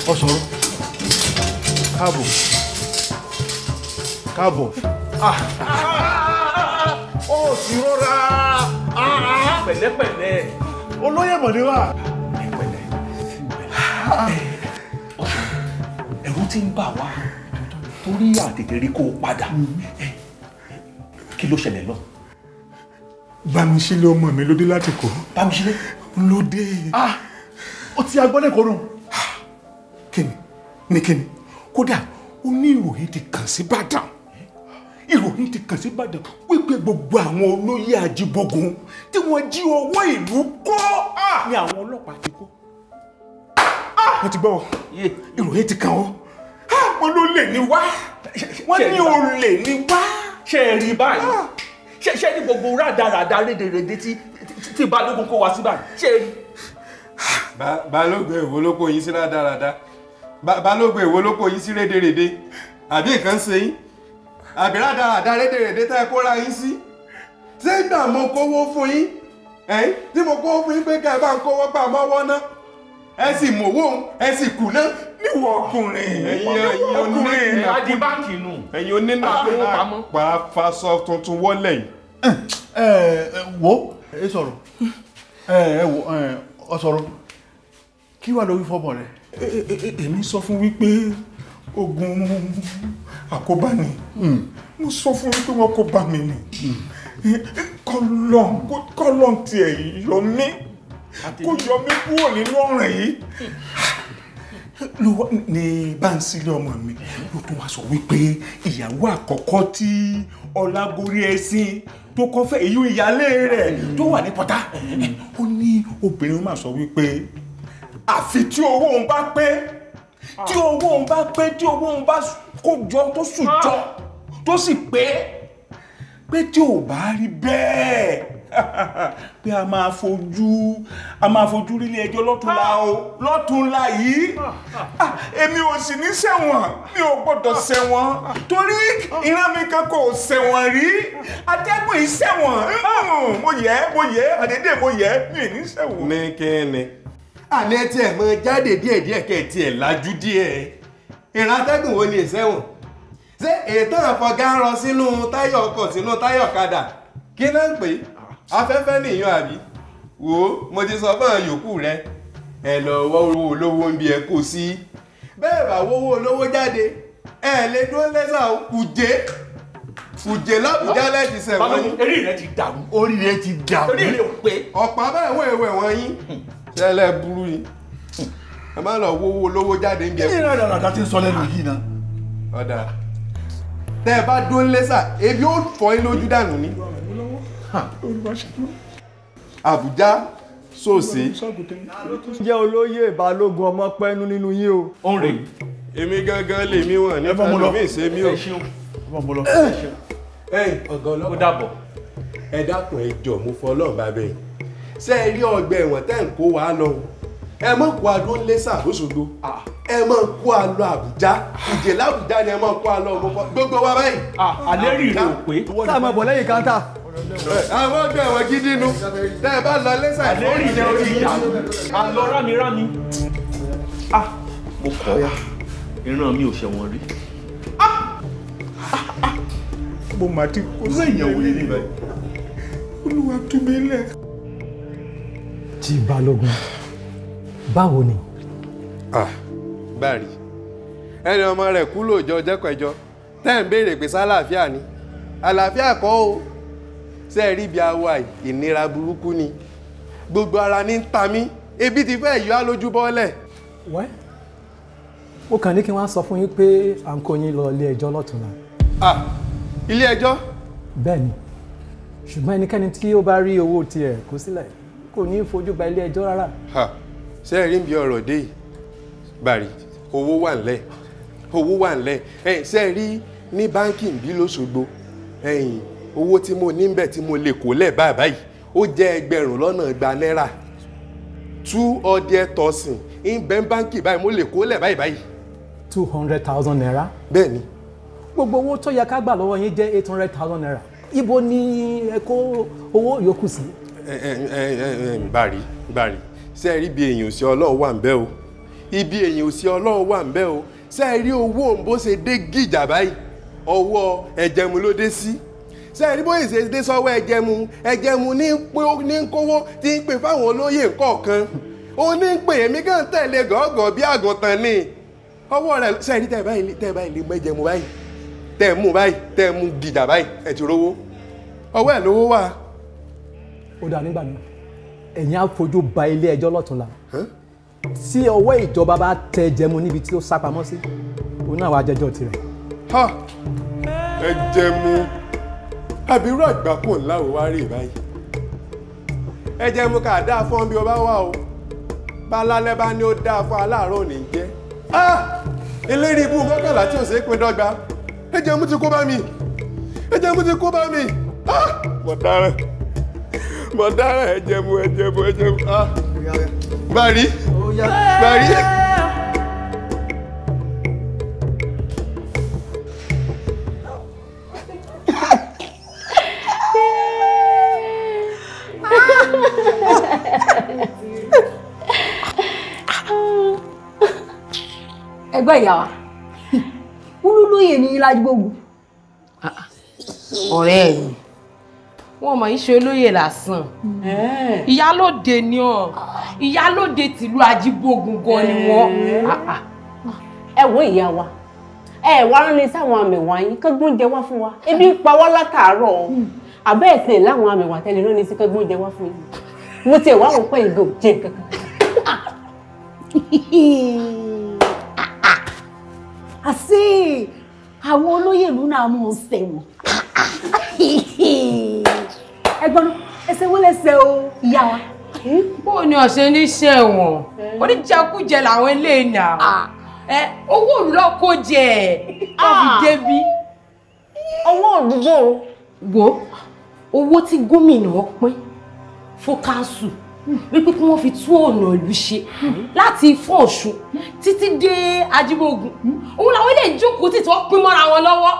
Osoro, Káàbọ̀, Káàbọ̀, ah, oh, Sirora, ah, pẹ̀lẹ́ pẹ̀lẹ́, olóyè mọ̀dé wa. Pẹ̀lẹ́, ẹ̀rù ti ń bà wá torí àtètè rí kó padà. Kí ló ṣẹlẹ̀ lọ? Bámisílé ọmọ mi ló dé láti Èkó. Bámisílé? Ló dé. Ah, ó ti agbọ́lẹ̀ kọ́rùn-ún. Kíni ni kíni kódà ó ní ìròyìn ti kàn sí Ìbàdàn ìròyìn ti kàn sí Ìbàdàn wípé gbogbo àwọn olóyè ajíbógun tí wọ́n jí owó ìlú kó ni àwọn ọlọ́pàá ti kó. Wọ́n ti gbọ́ ìròyìn ti kàn ọ́ wọ́n ló lè ní wá wọ́n ní o lè ní wá. Ṣé ẹ rí báyìí ṣe ṣe ní gbogbo rádaràda rédèrèdè tí tí Balógun kó wá sí báyìí ṣe é rí. Balógun èwo ló kó yín sí rádaràda. Balógun èwo ló kó yín sí rédèrèdè àbí nǹkan ṣe yín àbí rádaràda rédèrèdè tá ẹ kó ra yín sí. Ṣé ìgbà mo kówó fún yín ẹ̀yìn tí mo kówó fún yín pé ká ẹ bá ń kówó pa mọ́wọ́ náà ẹ sì mọ̀wó ẹ sì kù náà níwọ̀ ọkùnrin ẹ̀yin ọkùnrin adibáǹkì nù ẹ̀yin onínàkúnà pàfàṣọ tuntun wọlé yìí. Ẹ ẹ wo ẹ sọ̀rọ̀ ẹ ẹ wo ọ sọ̀rọ̀ kí wàá lórí fọ́bọ̀ rẹ. Èmi sọ fún wípé ogun àkóbá ni mo sọ fún wípé wọn kò bá mi ni kọlọ́n tiẹ̀ yọ mí kó yọ mí kúrò nínú ọ̀ràn yìí ni Bánsílé ọmọ mi ló tún wá sọ wípé ìyàwó àkọ́kọ́ tí Ọlágorí ẹ̀sìn tó kọ́ fẹ́ èyí ìyálé rẹ̀ tó wà ní Pọ́tà ó ní obìnrin máa sọ wípé àfi tí owó òun bá pé tí owó òun bá pé tí owó òun bá kójọ tó sùjọ tó sì pé pé tí ò bá rí bẹ́ẹ̀ pé a máa fojú a máa fojú rílé ẹjọ́ lọ́túnla o lọ́túnla yìí èmi ò sì ní ṣẹ̀wọ̀n mi ò gbọ́dọ̀ ṣẹ̀wọ̀n torí ìran mi kan kò ṣẹ̀wọ̀n rí atẹ́gùn yìí ṣẹ̀wọ̀n mo yẹ mo yẹ àdédé mo yẹ mi ò ní ṣẹ̀wọ̀n. Ní kíni àmì ẹtí ẹ̀ mọ jáde díẹ̀díẹ̀ kẹ̀tì ẹ̀ lajú díẹ̀ ìrantẹ́gùn wo ni ìṣẹ́wọ̀n ṣé ètò àfọ̀gá ń rọ sínú táyọ̀ ọkọ̀ sínú táyọ̀ ọ̀kadà kí náà ń pè afẹ́fẹ́ nìyàn àbí wò ó mo ti sọ fún yòókù rẹ ẹ lọ wọ owó olówó ń bi ẹ kó sí bẹ́ẹ̀ bá wọ owó olówó jáde ẹ lè dúró lẹ́sà kùjé kùjé lọ́bùjá lẹ́ẹ̀tì sẹ̀wọ́n yín orí rẹ ti dàrú orí rẹ ti dàrú orí rẹ ò pé ọ̀pá bẹ́ẹ̀ wẹ̀wẹ̀ wọ́n yín tẹ́lẹ̀ burú ni ẹ má lọ wówó olówó jáde ń bí ẹkùn. ìrìnàjò àdá ti ń sọ lẹ́nu yìí náà. ọ̀dà tẹ́ ẹ bá dún lẹ́sà ebi ó fọ́ yín lójú dànù ni. Àbújá sòsè. jẹ́ olóyè Balógun ọmọ pẹ́nu nínú yín o. ó ń rè. èmi gangan lè mí wọ̀n nípa lómi ìṣe mi o. ọ̀gá ọlọ́pàá ẹ dákun ẹ jọ̀ọ́ mo fọ́ ọlọ́run bá bẹ́ẹ̀. Ṣé ẹ rí ọgbẹ́ ẹ̀wọ̀n tẹ́ ń kó wa lọ ẹ mọ̀ kó a lọ ń lé sàlóṣogbo ẹ mọ̀ kó a lọ Àbújá ìjẹ́ l'Àbújá ni ẹ mọ̀ kó a lọ gbogbo wa báyìí. Àlẹ́ rí rè ó pé sáà máa bọ̀ lẹ́yìn káńtà. Àwọn ọgbẹ́ ẹ̀wọ̀n gidi nu tẹ́ ẹ bá lọ lé sàlóṣogbo. Àlẹ́ rí rè ó ti yà àlọ́ rámirámi. Mo kọ́ ya ìran mi ò ṣẹ̀wọ̀n rí. Mo máa ti kó sí ìyàwó yìí níbẹ̀. Olúwa tún mi lẹ̀. Ti Balógun báwo ni. Ah bari ẹni ọmọ rẹ kú lóòjọ jẹkọẹjọ tẹ ń béèrè pé sálàáfíà ni àlàáfíà kọ́ o ṣe rí bí awa ìnira burúkú ni gbogbo ara ní ń ta mí ebi ti fẹ́ yọ á lójú bọ́lẹ̀. wẹ́ mo kàn ní kí wọ́n á sọ fún yín pé à ń kó yín lọ ilé ẹjọ́ lọ́tùnla. Ah ilé ẹjọ́. bẹ́ẹ̀ ni ṣùgbọ́n ẹnikẹ́ni tí ó bá rí owó tiẹ̀ kó sílẹ̀ kò ní fojú ba ilé ẹjọ́ rárá. ṣé rí bí ọ̀rọ̀ dé bari owó wà nlẹ̀ owó wà nlẹ̀ eh ṣé rí ní banking bí l'Óṣogbo ẹ̀yin owó tí mo ní ńbẹ̀ tí mo lè kó lẹ̀ báyìí báyìí ó jẹ́ ẹgbẹ̀rún lọ́nà igba náírà two hundred thousand in banki báyìí mo lè kó lẹ̀ báyìí báyìí two hundred thousand naira bẹ́ẹ̀ ni gbogbo owó tó yẹ ká gbà lọ́wọ́ yín jẹ́ eight hundred thousand naira ibo ni ẹ kó owó yòókù sí. Bari Bari ṣé ẹ rí bí èèyàn òsì Ọlọ́run wà ń bẹ o ibi èèyàn òsì Ọlọ́run wà ń bẹ o ṣé ẹ rí owó òǹbó ṣe dé gìjà báyìí ọwọ́ ẹ̀jẹ̀ mu ló dé sí ṣé ẹ rí bóyá ṣe dé sọ́wọ́ ẹ̀jẹ̀ mu ẹ̀jẹ̀ mu ní pé ó ní kówó tí ń pè fáwọn olóyè kọ̀ọ̀kan ó ní pè èmi kàn tẹ̀lé gọ́ọ̀gọ́ bí àgùntàn ni ọwọ́ rẹ̀ ṣé ẹ rí tẹ̀ báyìí tẹ̀ báyìí lè mọ ẹ̀jẹ̀ mu báyìí tẹ̀ mú báyìí tẹ̀ mú gìjà báyìí ẹ̀ ti rówó ọwọ́ ẹ̀ lówó wà. Ó dà nígbà náà ẹ̀yin á fojú ba ilé ẹjọ́ lọ́túnla tí ọwọ́ ìjọba bá tẹ ẹ̀jẹ̀ mu níbi tí ó sá pamọ́ sí òun náà wàá jẹ́jọ́ tirẹ̀. Ha ẹ̀jẹ̀ mu àbírú àgbákò ńlá ò wá rí báyìí ẹ̀jẹ̀ mu kà dáa fún ọ bí o bá wà o bá lálẹ́ bá ní ó dáa fún aláàárọ̀ ní jẹ́ eléré ibú mọ́kànlá tí ò ṣe é pín dọ́gba ẹ̀jẹ̀ mu ti kó bá mi ẹ̀jẹ̀ mu ti kó bá mi mo dára mo dára ẹ̀jẹ̀ mu ẹ̀jẹ̀ mu ẹ̀jẹ̀ mu ah Bari Bari. Ẹgbẹ́ ìyá wa wúlú lóye ní Lájúgbòògùn. Ọ̀rẹ́ ẹ̀ ni wọ́n mọ̀ ìṣe olóyè lásán ìyálòde ni ọ́ ìyálòde tìlú Ajíbógun gan ni wọ́n. Ẹ wo ìyá wa ẹ wá ránlé sáwọn àmẹ̀wà yín kángbọ́n jẹ wá fún wa ebi ń pa wá látàárọ̀ àbẹ́ ẹ̀sìn láwọn àmẹ̀wà tẹ́lẹ̀ ránlé sí kángbọ́n jẹ wá fún yín mo ti wá wọ́n pẹ́ ìgò jẹ kankan. Àṣé àwọn olóyè ìlú náà mú un sẹ́wọ̀n. Ẹ̀gbọ́n ẹsẹ̀ wo lẹ́sẹ̀ o ìyá wa. Bó ni ọ̀sẹ̀ níṣẹ́ wọn oníjẹkújẹ làwọn eléyìí náà owó òlọ́kọ jẹ ọ̀bì débi. Owó òdúgbò wo owó tí gómìnà pín fún káńsù wípé kí wọ́n fi tú ọ̀nà ìlú ṣe láti Ifọ̀n Ọ̀ṣun títí dé Ajíbógun òun làwọn ilé ìjókòó tí wọ́n pín mọ́ra wọn lọ́wọ́.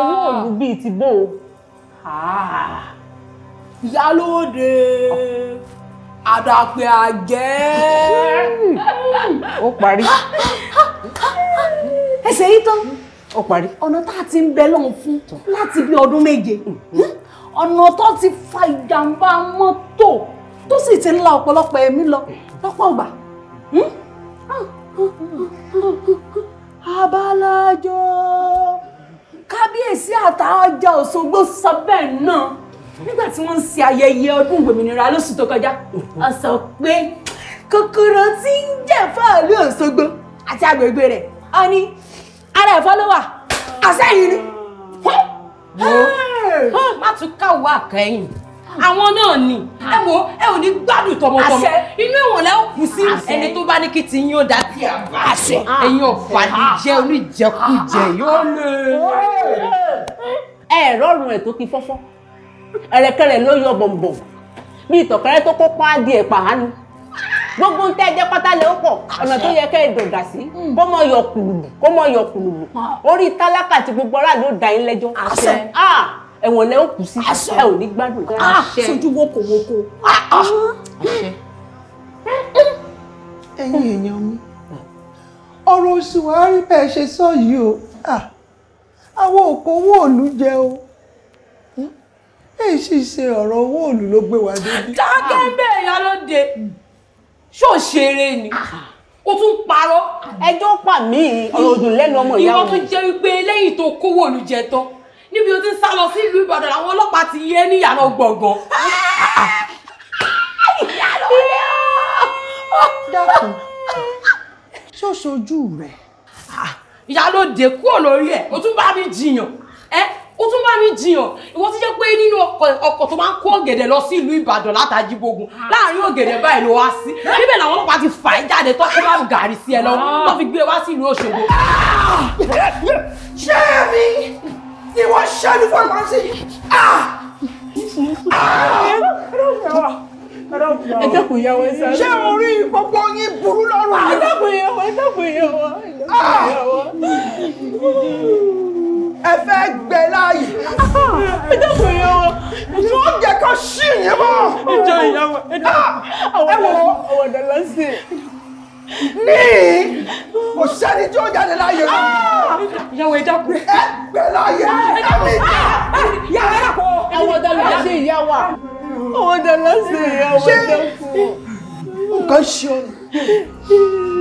Owó òlù bíi ti bó o ìyálóde àdàpè àjẹ́. Ó parí ẹsẹ̀ yìí tán ó parí ọ̀nà tá a ti ń bẹ lọ́hùn fún láti bí ọdún méje. Ọ̀nà tó ti fa ìjàmbá mọ́tò tó sì ti ń la ọ̀pọ̀lọpọ̀ ẹ̀mí lọ lọ́pọ̀ ọgbà. Abálájọ kábíyèsí àtàjà Òṣogbo sọ bẹ́ẹ̀ náà nígbà tí wọ́n ń ṣe ayẹyẹ ọdún ìgbòmìnira lóṣù tó kọjá. Wọ́n sọ pé kòkòrò tí ń jẹ fáàlú Òṣogbo àti agbègbè rẹ̀ ọ ní ara ẹ̀fọ́ ló wà àṣẹ yìí ni. Má tún káwọ́ àkẹ́yìn àwọn náà ni ẹ wo ẹ ò ní gbádùn tọmọtọmọ inú ẹ̀wọ̀n lẹ ó kù sí ẹni tó bá ní kí ti yín ó dá sí àṣẹ ẹ̀yin ọ̀fà níjẹ oníjẹkújẹ yóò lè. Ẹ rọrùn ẹ tó kí fọ́fọ́ ẹ̀rẹ̀kẹ̀rẹ̀ ló yọ bọ̀m̀bọ̀ bí ìtọ̀kẹ́rẹ́ tó kó páàdì ẹ̀ pàhánu gbogbo ń tẹ́ jẹ́ pátá lẹ́ ó pọ̀ ọ̀nà tó yẹ kẹ́ ẹ dọ̀dà sí kó mọ yọ kùlùbù kó mọ yọ kùlùbù orí tálákà tí gbogbo aráàlú ó da yín lẹ́jọ́ ẹ̀wọ̀n lẹ́ ó kù sí ẹ ò ní gbádùn sojú wokòwoko. Ẹ̀yin èèyàn mi ọ̀rọ̀ oṣù wa rí bẹ́ẹ̀ ṣe sọ yìí o àwọn òkú owó òòlù jẹ o èyí sì ṣe ọ̀rọ̀ owó òòlù ló gbé wa débi. Dákẹ́ bẹ́ẹ̀ yá ló dé ṣòṣèré ni ó tún parọ́ ẹjọ́ pa mí ọ̀rọ̀ òdùn lẹ́nu ọmọ ìyá wọn. Ìwọ tún jẹ́ wípé lẹ́yìn tó kówó òòlù jẹ tán níbi o ti ń sá lọ sí ìlú Ìbàdàn àwọn ọlọ́pàá ti yé ní ìyànà gbọ̀ngàn. Dákun ṣó ṣojú rẹ̀. Ìyálóde kúrò lórí ẹ̀ o tún bá mi jiyàn ẹ ó tún bá mi jiyàn ìwọ tí jẹ́ pé nínú ọkọ̀ tó máa ń kó ọ̀gẹ̀dẹ̀ lọ sí ìlú Ìbàdàn látàjíbógun láàrin ọ̀gẹ̀dẹ̀ báyìí ló wá sí níbẹ̀ làwọn ọlọ́pàá ti fà á jáde tó kó bá gàrí sí ẹ lọ́wọ́ tó fi gbé wá sí ìlú Òṣogbo. ṣé mi ni wọ́n ṣẹ́nu fún ọ̀gá sí i? ẹ dẹ́kun ìyàwó ẹ sáré. ṣé orí gbogbo yín burú lọ́rùn yìí? ẹ dẹ́kun ìyàwó ẹ dẹ́kun ìyàwó ẹ fẹ́ gbẹ láàyè. ẹ dẹ́kun ìyàwó. wọ́n jẹ́ kó ṣì yín mọ́. ìjọ ìyàwó ẹ dẹ́kun. ẹ wò ó ọ̀dọ̀ lọ sí i. ní kò sẹ́ni tí ó jáde láàyè rẹ̀. ìyàwó ẹ dẹ́kun. ẹ gbẹ láàyè. ẹ dẹ́kun. ìyàwó ẹ dẹ́kun. àwọn ọ̀dọ̀ lọ sí ìyàwó. àwọn ọ̀dọ̀ lọ sí ìyàwó dẹ́kun. nǹkan ṣe ọ̀nà.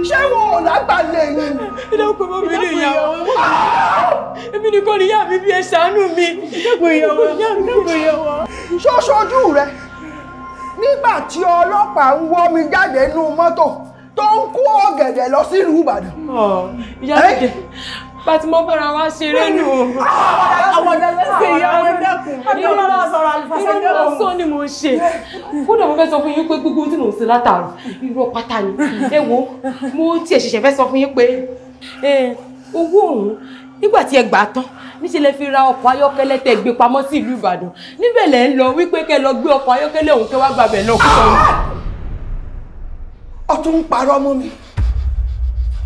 ṣé wọn ò lágbàlẹ̀ yìí? ẹ dẹ́kun mọ́ mi ní ìyàwó. Èmi nìkan ni ìyá mi bí ẹ ṣàánú mi. Dẹ́kun ìyàwó, ìyá mi dẹ́kun ìyàwó. Ṣóṣojú rẹ̀ nígbà tí ọlọ́pàá ń wọ́ mi jáde nínú mọ́tò tó ń kó ọ̀gẹ̀dẹ̀ lọ sílùú Ìbàdàn. Ìyá mi dẹ̀, pàtí mo fẹ́ra wá ṣeré nù. Àwọn ọ̀dọ́ lẹ́sẹ̀ ìyá mi dẹ́kun. Ìyá mi lọ sọ̀rọ̀ àlùfáà sọ́ọ́ ni mo ṣe. Kódà mo fẹ́ sọ fún yín pé gbogbo tí mò ń ṣe látàrọ̀ irọ́ pátá ni. Ẹ wo, mo tiẹ̀ ṣẹ̀ṣẹ̀ fẹ́ sọ fún yín pé owó òun nígbà tí ẹ gbà tán níṣẹ́ lẹ fi ra ọkọ̀ ayọ́kẹ́lẹ́ tẹ́ gbé pamọ́ sí ìlú Ìbàdàn níbẹ̀ lẹ ń lọ wípé kẹ́ lọ gbé ọkọ̀ ayọ́kẹ́lẹ́ òun kẹ́ wá gbàbẹ̀ lọ kú sọnù. ọtún ń parọ́ mọ́ mi.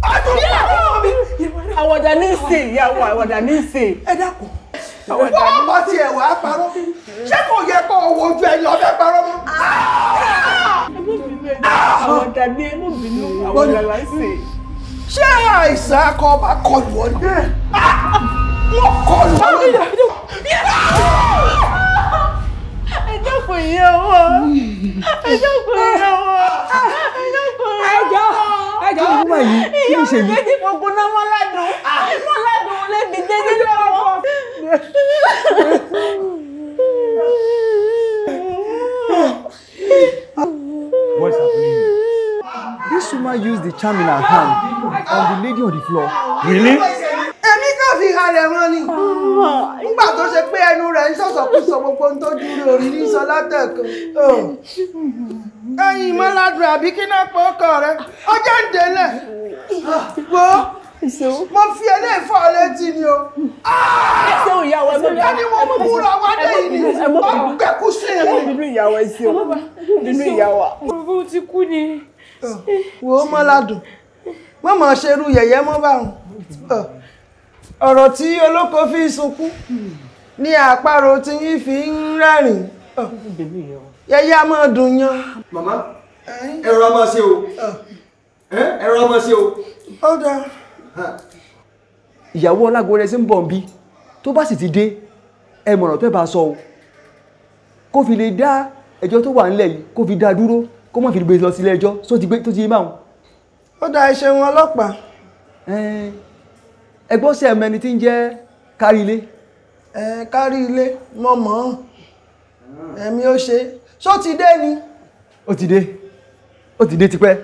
ọtún ń parọ́ mọ́ mi. àwọ̀dà ní í sè ìyàwó àwọ̀dà ní í sè. ẹ dákun wọ́n bá tiẹ̀ wá parọ́ ṣé kò yẹ kó o wojú ẹ lọ fẹ́ parọ́ mọ́. àwọ̀dà ní ẹ mọ̀ bínú àwọ̀dà láì sè. ṣé àìsàn akọ ọba kọlù ọ ní ẹ wọn kọlù ọ ní ẹ. ẹ dẹ́kun ìyẹn wọn ẹ dẹ́kun ìyẹn wọn ẹ dẹ́kun ìyẹn wọn. ẹjọ ìyá mi méjì fọkùn náà wọn ládùn wọn ládùn lẹbi jẹjẹ lọ́wọ́. What is happening? This woman used the charm in her hand on the lady on the floor. Really? Èmi kàn fi halẹ̀ wọn ni. Nígbà tó ṣe pé ẹnu rẹ̀ ń sọ̀sọ̀kúsọ gbogbo ohun tó dúró orí ní sọ látẹ̀kọ́. Ẹyin mọ́ládùn àbí kí náà pọ̀ ọkọ rẹ̀. Ọjọ́ ń délẹ̀. Wo mo fi eléyìí fọ́ ọ létí ni o. Ẹsẹ̀ ìyàwó ẹ̀sìn. Ẹni mo mú búra wá dé yìí ni. Ó gbẹ́kú sí mi. Bínú ìyàwó ẹ̀sìn o. Bínú ìyàwó. Bùrùbù ti kú ni. Wo mọ́ládùn. Wọ́n mọ̀ ṣerú yẹ̀yẹ́ mọ́ bá wọn. Ọ̀rọ̀ tí olóko fi sunkún ní àparò tí yín fi ń rẹ́rìn. Yẹ̀yẹ́ a máa dùn yan. Màmá, ẹ̀rọ a máa ṣe o. Ẹ̀rọ a máa ṣe o. Ó dáa. Ìyàwó Ọlágúnrẹ́ sí ń bọ̀ bí tó bá sì ti dé ẹ mọ̀ràn tẹ́ bá sọ o. Kó fi lè dá ẹjọ́ tó wà nílẹ̀ yìí kó fi dá dúró kó má fi gbé lọ sílé ẹjọ́ tó ti máa wọn. Ó dá iṣẹ́ wọn ọlọ́pàá. Ẹgbọ́n sí ẹ̀mẹ́ni tí ń jẹ́ kárí ilé. Kárí ilé mọ́ mọ́ ẹ̀mí ó ṣe ṣó ti dé ni. Ó ti dé ó ti dé tipẹ́.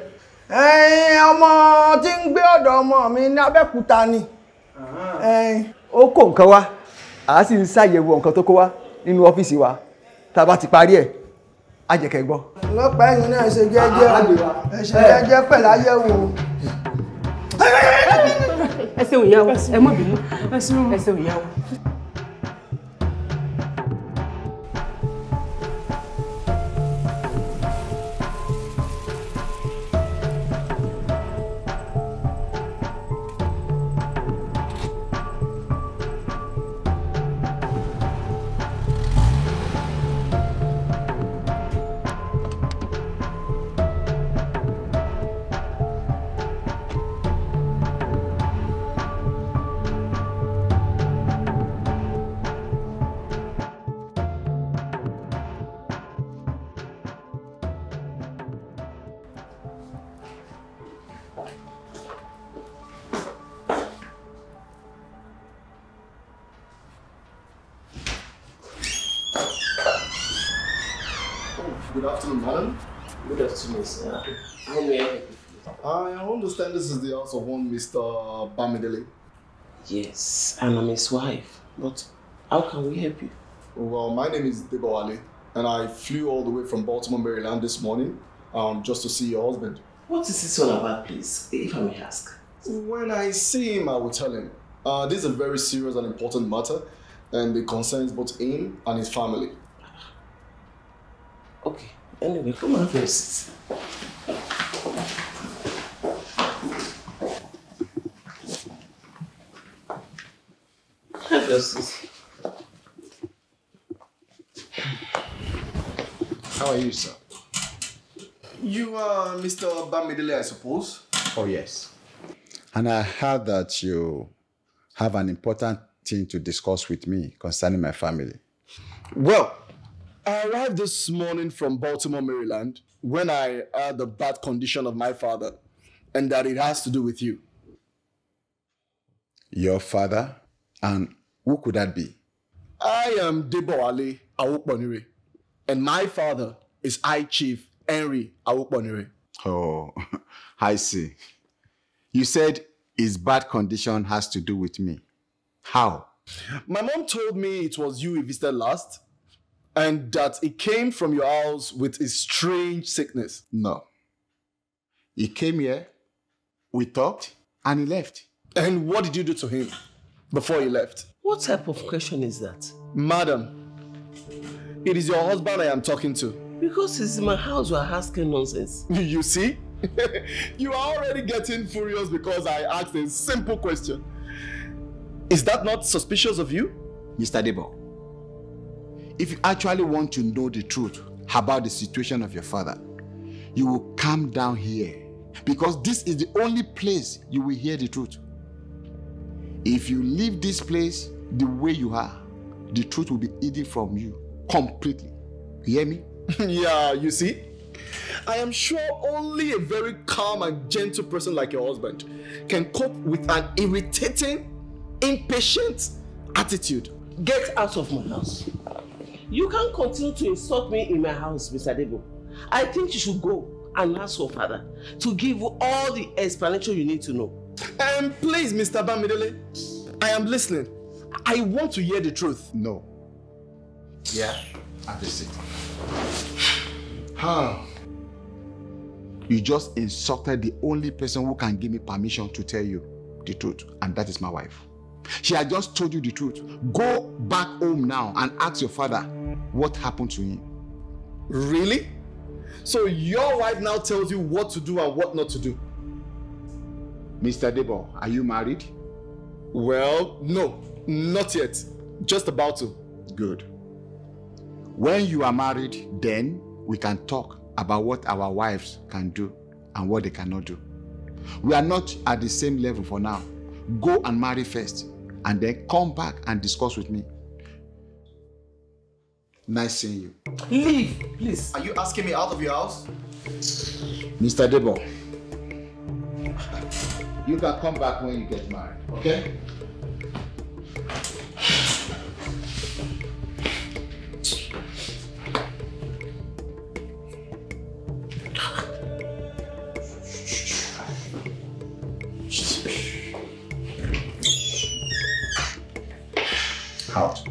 Ọmọ tí ń gbé ọ̀dọ̀ ọmọ mi ní Abẹ́òkúta ni. Ó kó nǹkan wá àá sì ń ṣàyẹ̀wò nǹkan tó kó wá nínú ọ́fíìsì wa tá a bá ti parí ẹ̀ ajẹ̀kẹ̀ gbọ́. Ọlọ́pàá ẹ̀yìn náà ṣe jẹ́jẹ́ ẹ̀ṣẹ̀ jẹ́jẹ́ pẹ̀lú àyẹ̀wò. Ẹ ṣeun ìyàwó ẹ má bínú ẹ ṣeun ìyàwó. This is the house of one Mister Bamidele. Yes, and I'm his wife. But How can we help you? Well, my name is Debawale, and I flew all the way from Baltimore, Maryland this morning um, just to see your husband. What is this all about, please, if I may ask? When I see him, I will tell him. Uh, this is a very serious and important matter, and it concerns both him and his family. Okay, anyway, come on, please. Justice. How are you, sir? You are Mister Bamidele, I suppose? Oh, yes. And I heard that you have an important thing to discuss with me concerning my family. Well, I arrived this morning from Baltimore, Maryland, when I heard the bad condition of my father, and that it has to do with you. Your father? And who could that be? I am Debawale Awokponire, and my father is High Chief Henry Awokponire. Oh, I see. You said his bad condition has to do with me. How? My mom told me it was you he visited last, and that he came from your house with a strange sickness. No. He came here, we talked, and he left. And what did you do to him before he left? What type of question is that? Madam, it is your husband I am talking to. Because it's my house, you are asking nonsense. You see? You are already getting furious because I asked a simple question. Is that not suspicious of you? Mister Debo, if you actually want to know the truth about the situation of your father, you will come down here, because this is the only place you will hear the truth. If you leave this place the way you are, the truth will be hidden from you completely. You hear me? Yeah, you see? I am sure only a very calm and gentle person like your husband can cope with an irritating, impatient attitude. Get out of my house. You can't continue to insult me in my house, Mister Debo. I think you should go and ask your father to give you all the explanation you need to know. And please, Mister Bamidele, I am listening. I want to hear the truth. No. Yeah, at the seat. Huh. You just insulted the only person who can give me permission to tell you the truth, and that is my wife. She had just told you the truth. Go back home now and ask your father what happened to him. Really? So your wife now tells you what to do and what not to do? Mister Debo, are you married? Well, no, not yet. Just about to. Good. When you are married, then we can talk about what our wives can do and what they cannot do. We are not at the same level for now. Go and marry first, and then come back and discuss with me. Nice seeing you. Leave, please. Are you asking me out of your house? Mister Debo, you can come back when you get married, okay? Out.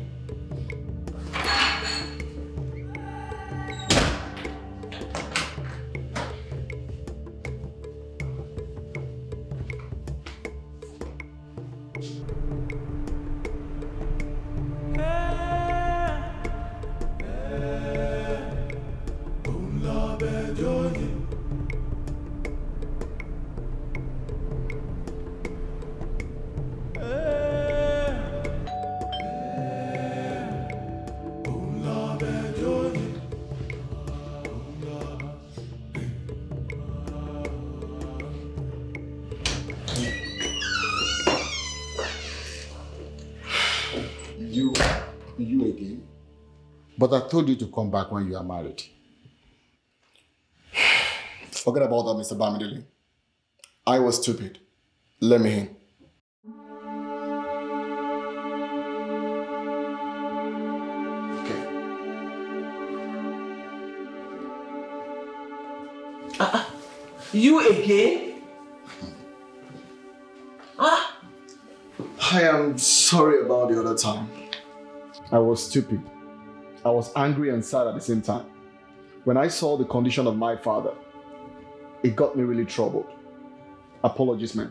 But I told you to come back when you are married. Forget about that, Mister Bamidele. I was stupid. Let me in. Okay. Uh, you again? Ah. I am sorry about the other time. I was stupid. I was angry and sad at the same time. When I saw the condition of my father, it got me really troubled. Apologies, man.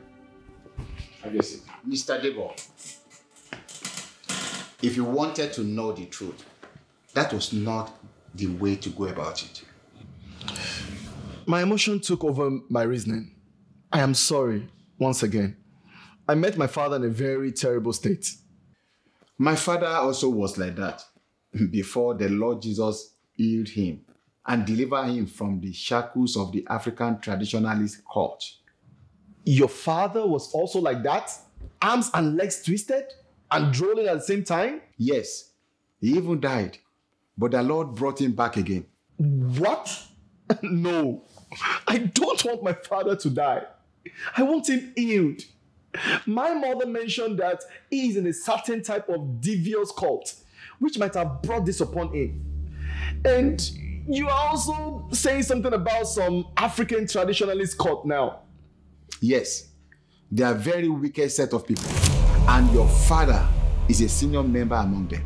I guess it. Mister Debo, if you wanted to know the truth, that was not the way to go about it. My emotion took over my reasoning. I am sorry, once again. I met my father in a very terrible state. My father also was like that before the Lord Jesus healed him and delivered him from the shackles of the African traditionalist cult. Your father was also like that? Arms and legs twisted and drooling at the same time? Yes, he even died, but the Lord brought him back again. What? No, I don't want my father to die. I want him healed. My mother mentioned that he is in a certain type of devious cult, which might have brought this upon him. And you are also saying something about some African traditionalist cult now. Yes, they are a very wicked set of people, and your father is a senior member among them.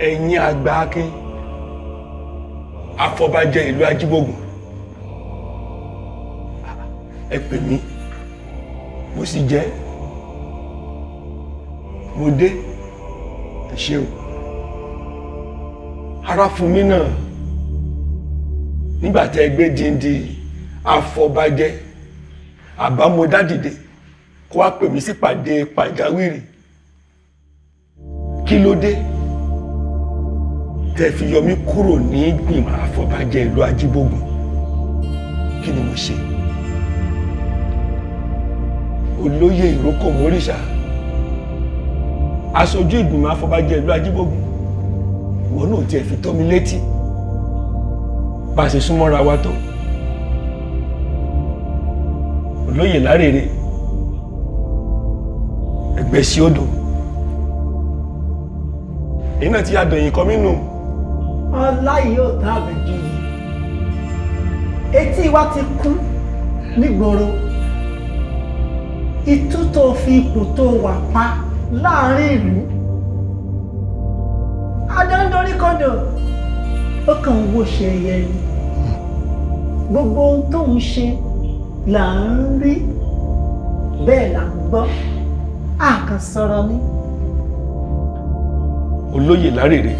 Ẹ̀yin àgbà Akin, afọbajẹ ìlú Ajíbógun. Ẹ pè mí, mo sì jẹ́, mo dé, ẹ ṣé o. Ara fún mi náà, nígbà tẹ́ gbé dìndì afọbajẹ, àbámọ̀dá dìde, kó wá pè mí sípàdé pàjáwìrì. Kí ló dé? Tẹ́ fi yọ mí kúrò ní ìgbìmọ̀ afọbajẹ ìlú Ajíbógun. Kí ni mo ṣe? Olóyè Ìrókò Mórìṣà, aṣojú ìgbìmọ̀ afọbajẹ ìlú Ajíbógun, ìwọ náà tiẹ̀ fi tó mi létí bá a ṣe súnmọ́ra wa tó. Olóyè Lárèrè, ẹgbẹ́ sí odò, èyí náà ti yàdọ̀ yìí kan mínú. Ọlá yìí ò tá Àbẹ̀jọyè, etí wa ti kú nígboro. Ìtú tó fi ipò tó wà pa láàrin ìlú. Adándorí kọ́dọ̀, ó kàn ń wò ṣe ẹyẹ ni. Gbogbo ohun tó ń ṣe là ń rí, bẹ́ẹ̀ là ń gbọ́, a kàn sọ̀rọ̀ ni. Olóyè Lárèrè,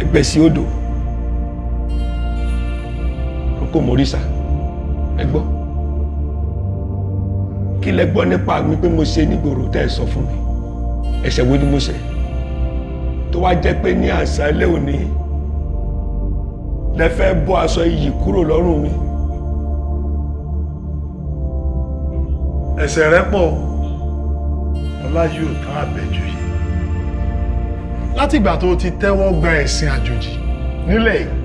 ẹgbẹ́ sí odò, Roko Morisa, ẹ gbọ́. Kí lẹ gbọ́ nípa mi pé mo ṣe nígboro tẹ́ ẹ sọ fún mi? Ẹ̀ṣẹ̀ wo ni mo ṣẹ̀? Tó wá jẹ́ pé ní àṣálẹ́ òní lẹ fẹ́ bọ́ aṣọ iyì kúrò lọ́rùn mi. Ẹ̀ṣẹ̀ rẹ pọ̀, ọlá yóò tán Àbẹ̀jọyè. Látìgbà tó ti tẹ́wọ́ gba ẹ̀sìn àjòjì nílẹ̀ yìí,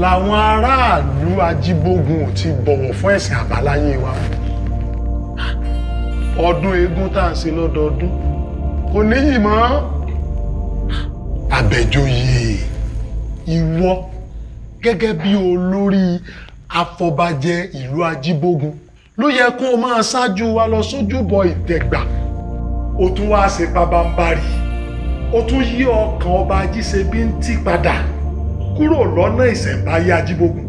làwọn aráàlú Ajíbógun ò ti bọ̀wọ̀ fún ẹ̀sìn àbáláyé wa. Ọdún eégún tá à ń ṣe lọ́dọọdún kò níyì mọ́. Àbẹ̀jọyè, ìwọ gẹ́gẹ́ bí olórí afọbajẹ ìlú Ajíbógun ló yẹ kó o máa ṣáájú wa lọ sójúbọ Ìtẹ̀gbà. O tún wá ṣe pabambarì, o tún yí ọkàn ọba Ajíṣebíntì padà kúrò lọ́nà ìṣẹ̀ǹbáyé Ajíbógun.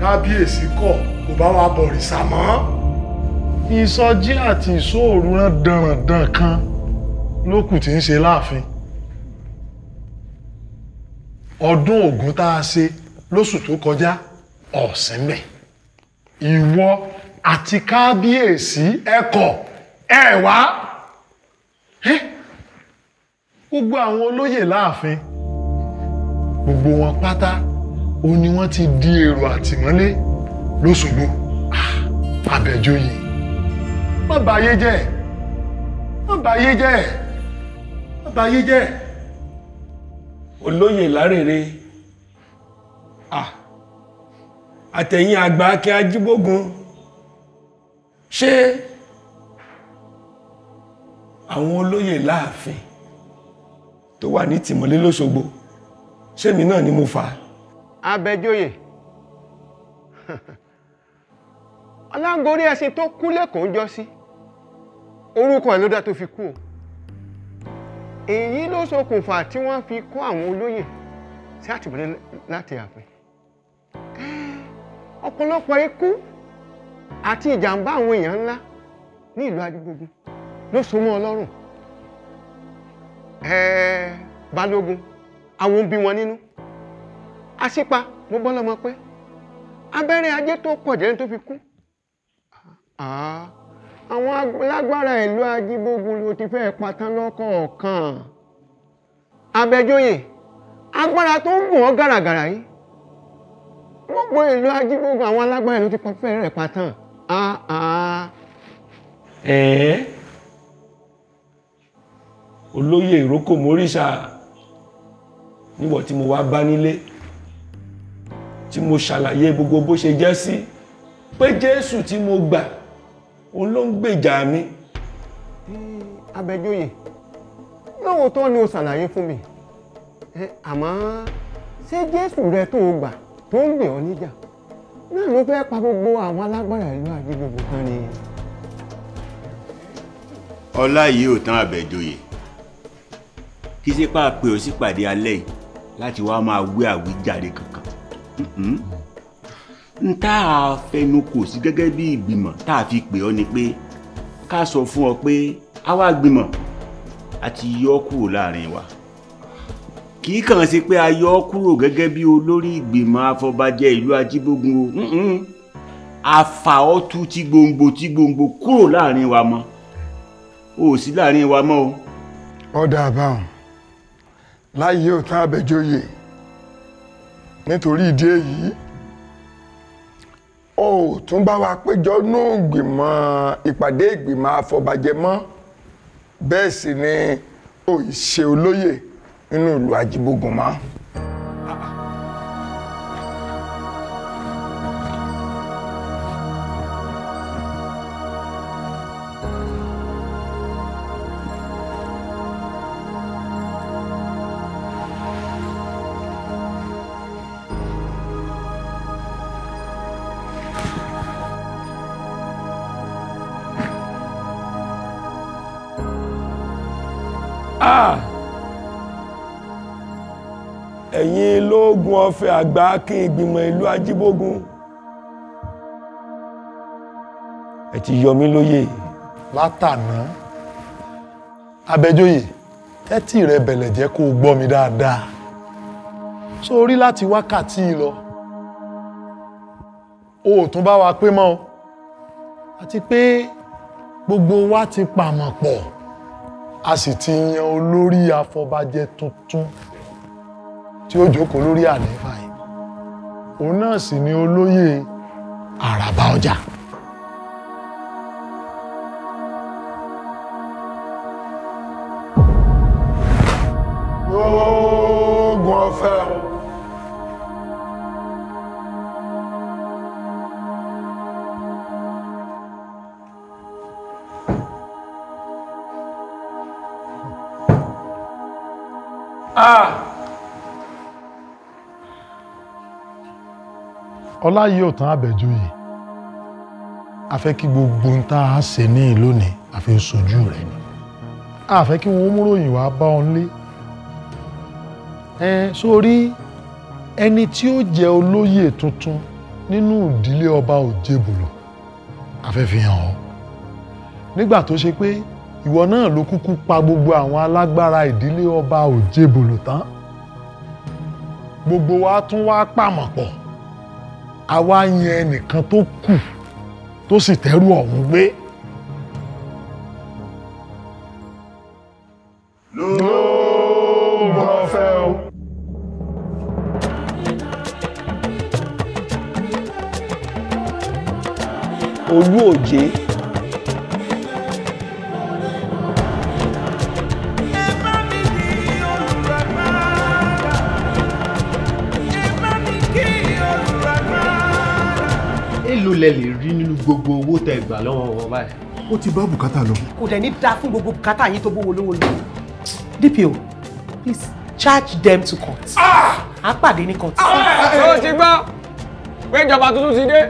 Kábíyèsí kọ̀ kò bá wa bọ̀rìṣà mọ́. Ìsọjí àti ìṣòòru rán dànràndàn kan lókù tí ń ṣe láàfin. Ọdún Ògún tá a ṣe lóṣù tó kọjá ọ̀sìnbẹ̀. Ìwọ àti kábíyèsí ẹ̀kọ́ ẹ̀ wá. Gbogbo àwọn olóyè láàfin, gbogbo wọn pátá ó ní wọ́n ti di èrò àtìmọ́lé lóṣogbo. Àbẹ̀jọyè, má bàyé jẹ́, má bàyé jẹ́, má bàyé jẹ́. Olóyè Lárèrè, àtẹ̀yìn àgbà Akin Ajíbógun, ṣé àwọn olóyè láàfin tó wà ní tìmọ́lé lóṣogbo, ṣé mi náà ni mo fà á? Àbẹ̀jọyè, alágorí ẹṣin tó kú lẹ́kọ̀ọ́ ń jọ sí, orúkọ ẹ̀ ló dá tó fi kú o. Èyí ló ṣokùnfà tí wọ́n fi kó àwọn olóyè sí àtìmọ́lé láti ààfin. Ọ̀pọ̀lọpọ̀ ikú àti ìjàmbá àwọn èèyàn ńlá ní ìlú Ajíbógun ló so mọ́ ọlọ́rùn. Ẹ̀ẹ́ Balógun, àwọn ń bí wọn nínú. Àṣìpa mo bọ́ lọ́mọ pé abẹ́rẹ́ ajé tó pọ̀ jẹ́ tó fi kú. Àwọn alágbára ìlú Ajíbógun ló ti fẹ́ patán lọ́kọ̀ọ̀kan. Àbẹ̀jọyè, agbára tó ń gùn ọ́ gàràgàrà yìí, gbogbo ìlú Ajíbógun àwọn alágbára ló ti fẹ́ rẹ̀ patán. Ẹ̀ẹ́ olóyè Ìrókò Mórìṣà níwọ̀ tí mo wá bá nílé, tí mo ṣàlàyé gbogbo bó ṣe jẹ́ sí, pé Jésù tí mo gbà òun ló ń gbèjà mi. Àbẹ̀jọyè, lóòótọ́ ni o ṣàlàyé fún mi, àmọ́ ṣé Jésù rẹ tó gbà tó ń gbè ọ́ níjà náà ló fẹ́ pa gbogbo àwọn alágbára ìlú Ajíbógun kan ni? Ọlá yìí ò tán Àbẹ̀jọyè, kí ṣe pá pé o sípàdé alẹ́ yìí láti wá máa wí àwíjàre kankan. N tá a fẹnu kò sí gẹ́gẹ́ bí ìgbìmọ̀ tá a fi pè ọ́ ni pé ká sọ fún ọ pé a wá gbìmọ̀ àti yọ kúrò láàrin wa. Kì í kàn ṣe pé a yọ kúrò gẹ́gẹ́ bí olórí ìgbìmọ̀ afọbajẹ ìlú Ajíbógun o. A fà ọ́ tú tí gbòǹgbò tí gbòǹgbò kúrò láàrin wa mọ́. O ò sí láàrin wa mọ́ o. Ọ̀dà àbáhùn láyé ò tán Àbẹ̀jọyè, nítorí ìdí èyí o ò tún bá wa péjọ ní ìgbìmọ̀ ìpàdé ìgbìmọ̀ afọbajẹ mọ́, bẹ́ẹ̀ sì ni o ì ṣe olóyè nínú ìlú Ajíbógun mọ́. Ẹ̀yin lóògùn ọ̀fẹ́ àgbà Akin ìgbìmọ̀ ìlú Ajíbógun, ẹ ti yọ mí lóyè látàná. Àbẹ̀jọyè, tẹ́tí rẹ bẹ̀lẹ̀ jẹ́ kó gbọ́ mi dáadáa. Sọ orí láti wákàtí lọ o ò tún bá wa pé mọ́, àti pé gbogbo wa ti pàmọ̀ pọ̀ a sì ti yan olórí afọbajẹ tuntun tí ó jókòó lórí àlééfà yìí. Òun náà sì ni olóyè Àràbà Ọjà. Lóògùn ọ̀fẹ́ o. Ah! Ọlá yìí ò tán Àbẹ̀jọyè, a fẹ́ kí gbogbo ń tá a ṣe ní lónìí a fi ń sojú rẹ̀ ni. A fẹ́ kí wọ́n múròyìn wá bá ọ nílé. Ẹ sórí ẹni tí ó jẹ́ olóyè tuntun nínú ìdílé ọba Òjebùlù, a fẹ́ fi hàn ọ́. Nígbà tó ṣe pé ìwọ náà ló kúkú pa gbogbo àwọn alágbára ìdílé ọba Òjebùlù tán, gbogbo wa tún wá pàmọ̀ pọ̀. Àwa yẹn nìkan tó kù tó sì tẹ́rù ọ̀hún gbé. Lóògùn ọ̀fẹ́ o. Olúòjé. Èló lẹ lè rí nínú gbogbo owó tẹ́ gbà lọ́wọ́ wọn báyìí. Ó ti bá bùkátà lọ. Kò dẹ̀ ní dá fún gbogbo bùkátà yín tó bówó lówó lọ. D P O, please charge them to court. À pàdé ní court. Ó ti gbọ́ pé ìjọba tuntun ti dé.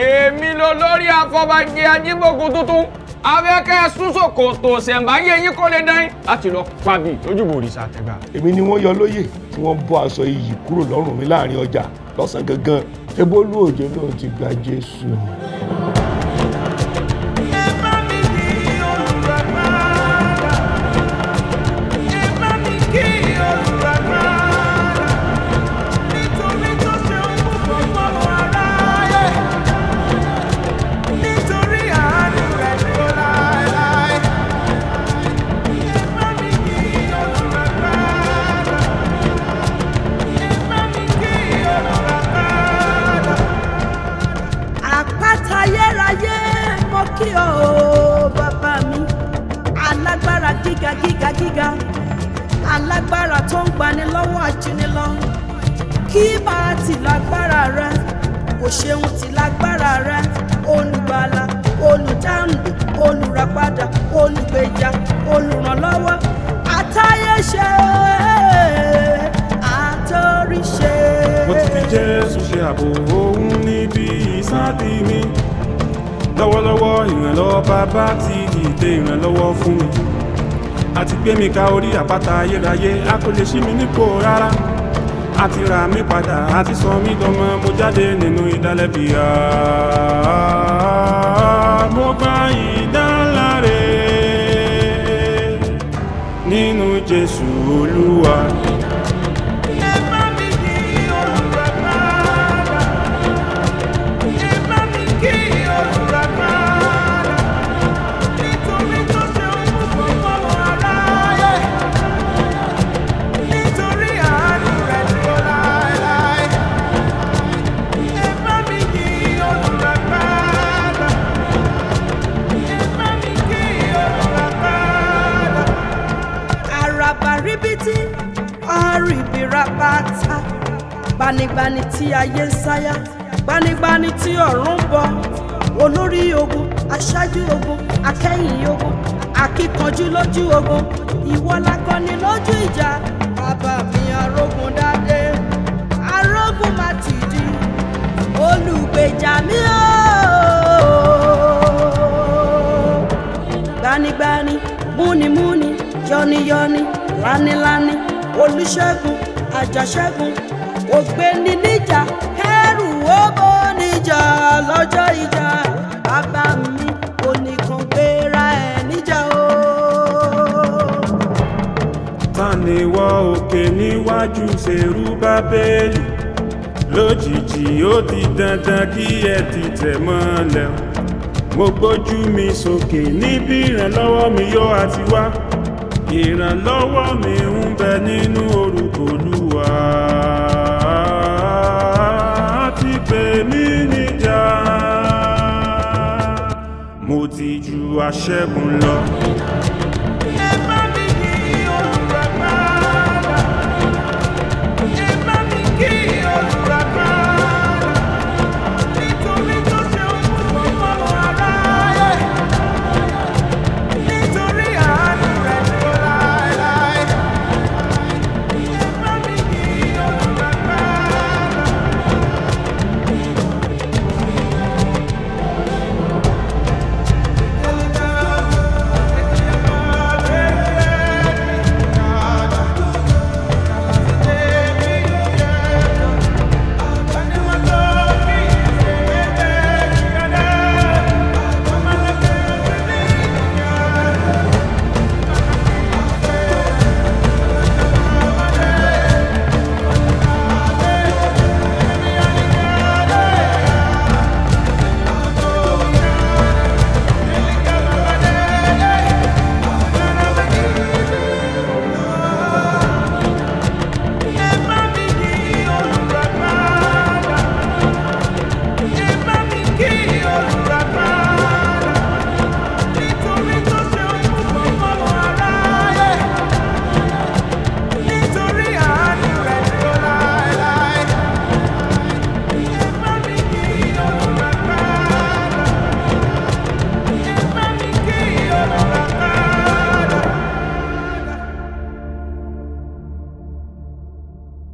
Èmi ló lórí afọbajẹ Ajíbòkun tuntun. Abẹ́kẹ́ súnṣòkò tó ṣẹ̀ǹbáyé yín kó lè dán láti lọ pàbí lójúbò òrìṣà àtẹ̀gbà. Èmi ni wọ́n yọ lóyè tí wọ́n bọ́ aṣọ iyì kúrò lọ́rùn mi láàrin ọjà lọ́sàn gangan. Ṣebí Olúòjé náà ti gba Jésù. Gíga alágbára tó ń gbani lọ́wọ́ àjínilọ́ kí bá ti lágbára rẹ kò ṣeun ti lágbára rẹ olùgbàlà olùdáǹdè olùràpadà olùgbèjà olùrànlọ́wọ́ àtayéṣe àtòríṣe. mo ti fi Jésù ṣe ààbò òun níbi ìsádi mi lọ́wọ́lọ́wọ́ ìrànlọ́wọ́ bàbá ti dìde ìrànlọ́wọ́ fún mi. Àti gbé mi ka orí àpáta ayérayé a kò lè ṣí mi nípò rárá. Àti rà mí padà àti sọ mí dọmọ mo jáde nínú ìdálẹ́bi. Mo gba ìdáláre nínú Jésù Olúwa. Bàtà gbanigbani tí ayé ń sáyà gbanigbani tí ọ̀run ń bọ̀ olórí ogun aṣáájú ogun akẹ́yìn ogun akíkanjú lójú ogun ìwọ lakọni lójú ìjà bàbá mi arógun dádé arógun má ti di olùgbèjà mi o gbanigbani múnimúni yọniyọni lánilání olùṣègùn àjàṣẹ́gun ògbéni níjà kẹrù ó bó níjà lọ́jọ́ ìjà bàbá mi ò nìkan gbéra ẹ̀ níjà o. Ta ni wọ òkè níwájú Serubábélì lójijì ó di dandan kí ẹ ti tẹ̀ mọ́lẹ̀ mo gbójú mi sókè níbi ìrànlọ́wọ́ mi yóò àti wá. Ìrànlọ́wọ́ mi ń bẹ nínú orúkọ Olúwa ti pè mí níjà mo ti ju aṣẹ́gun lọ.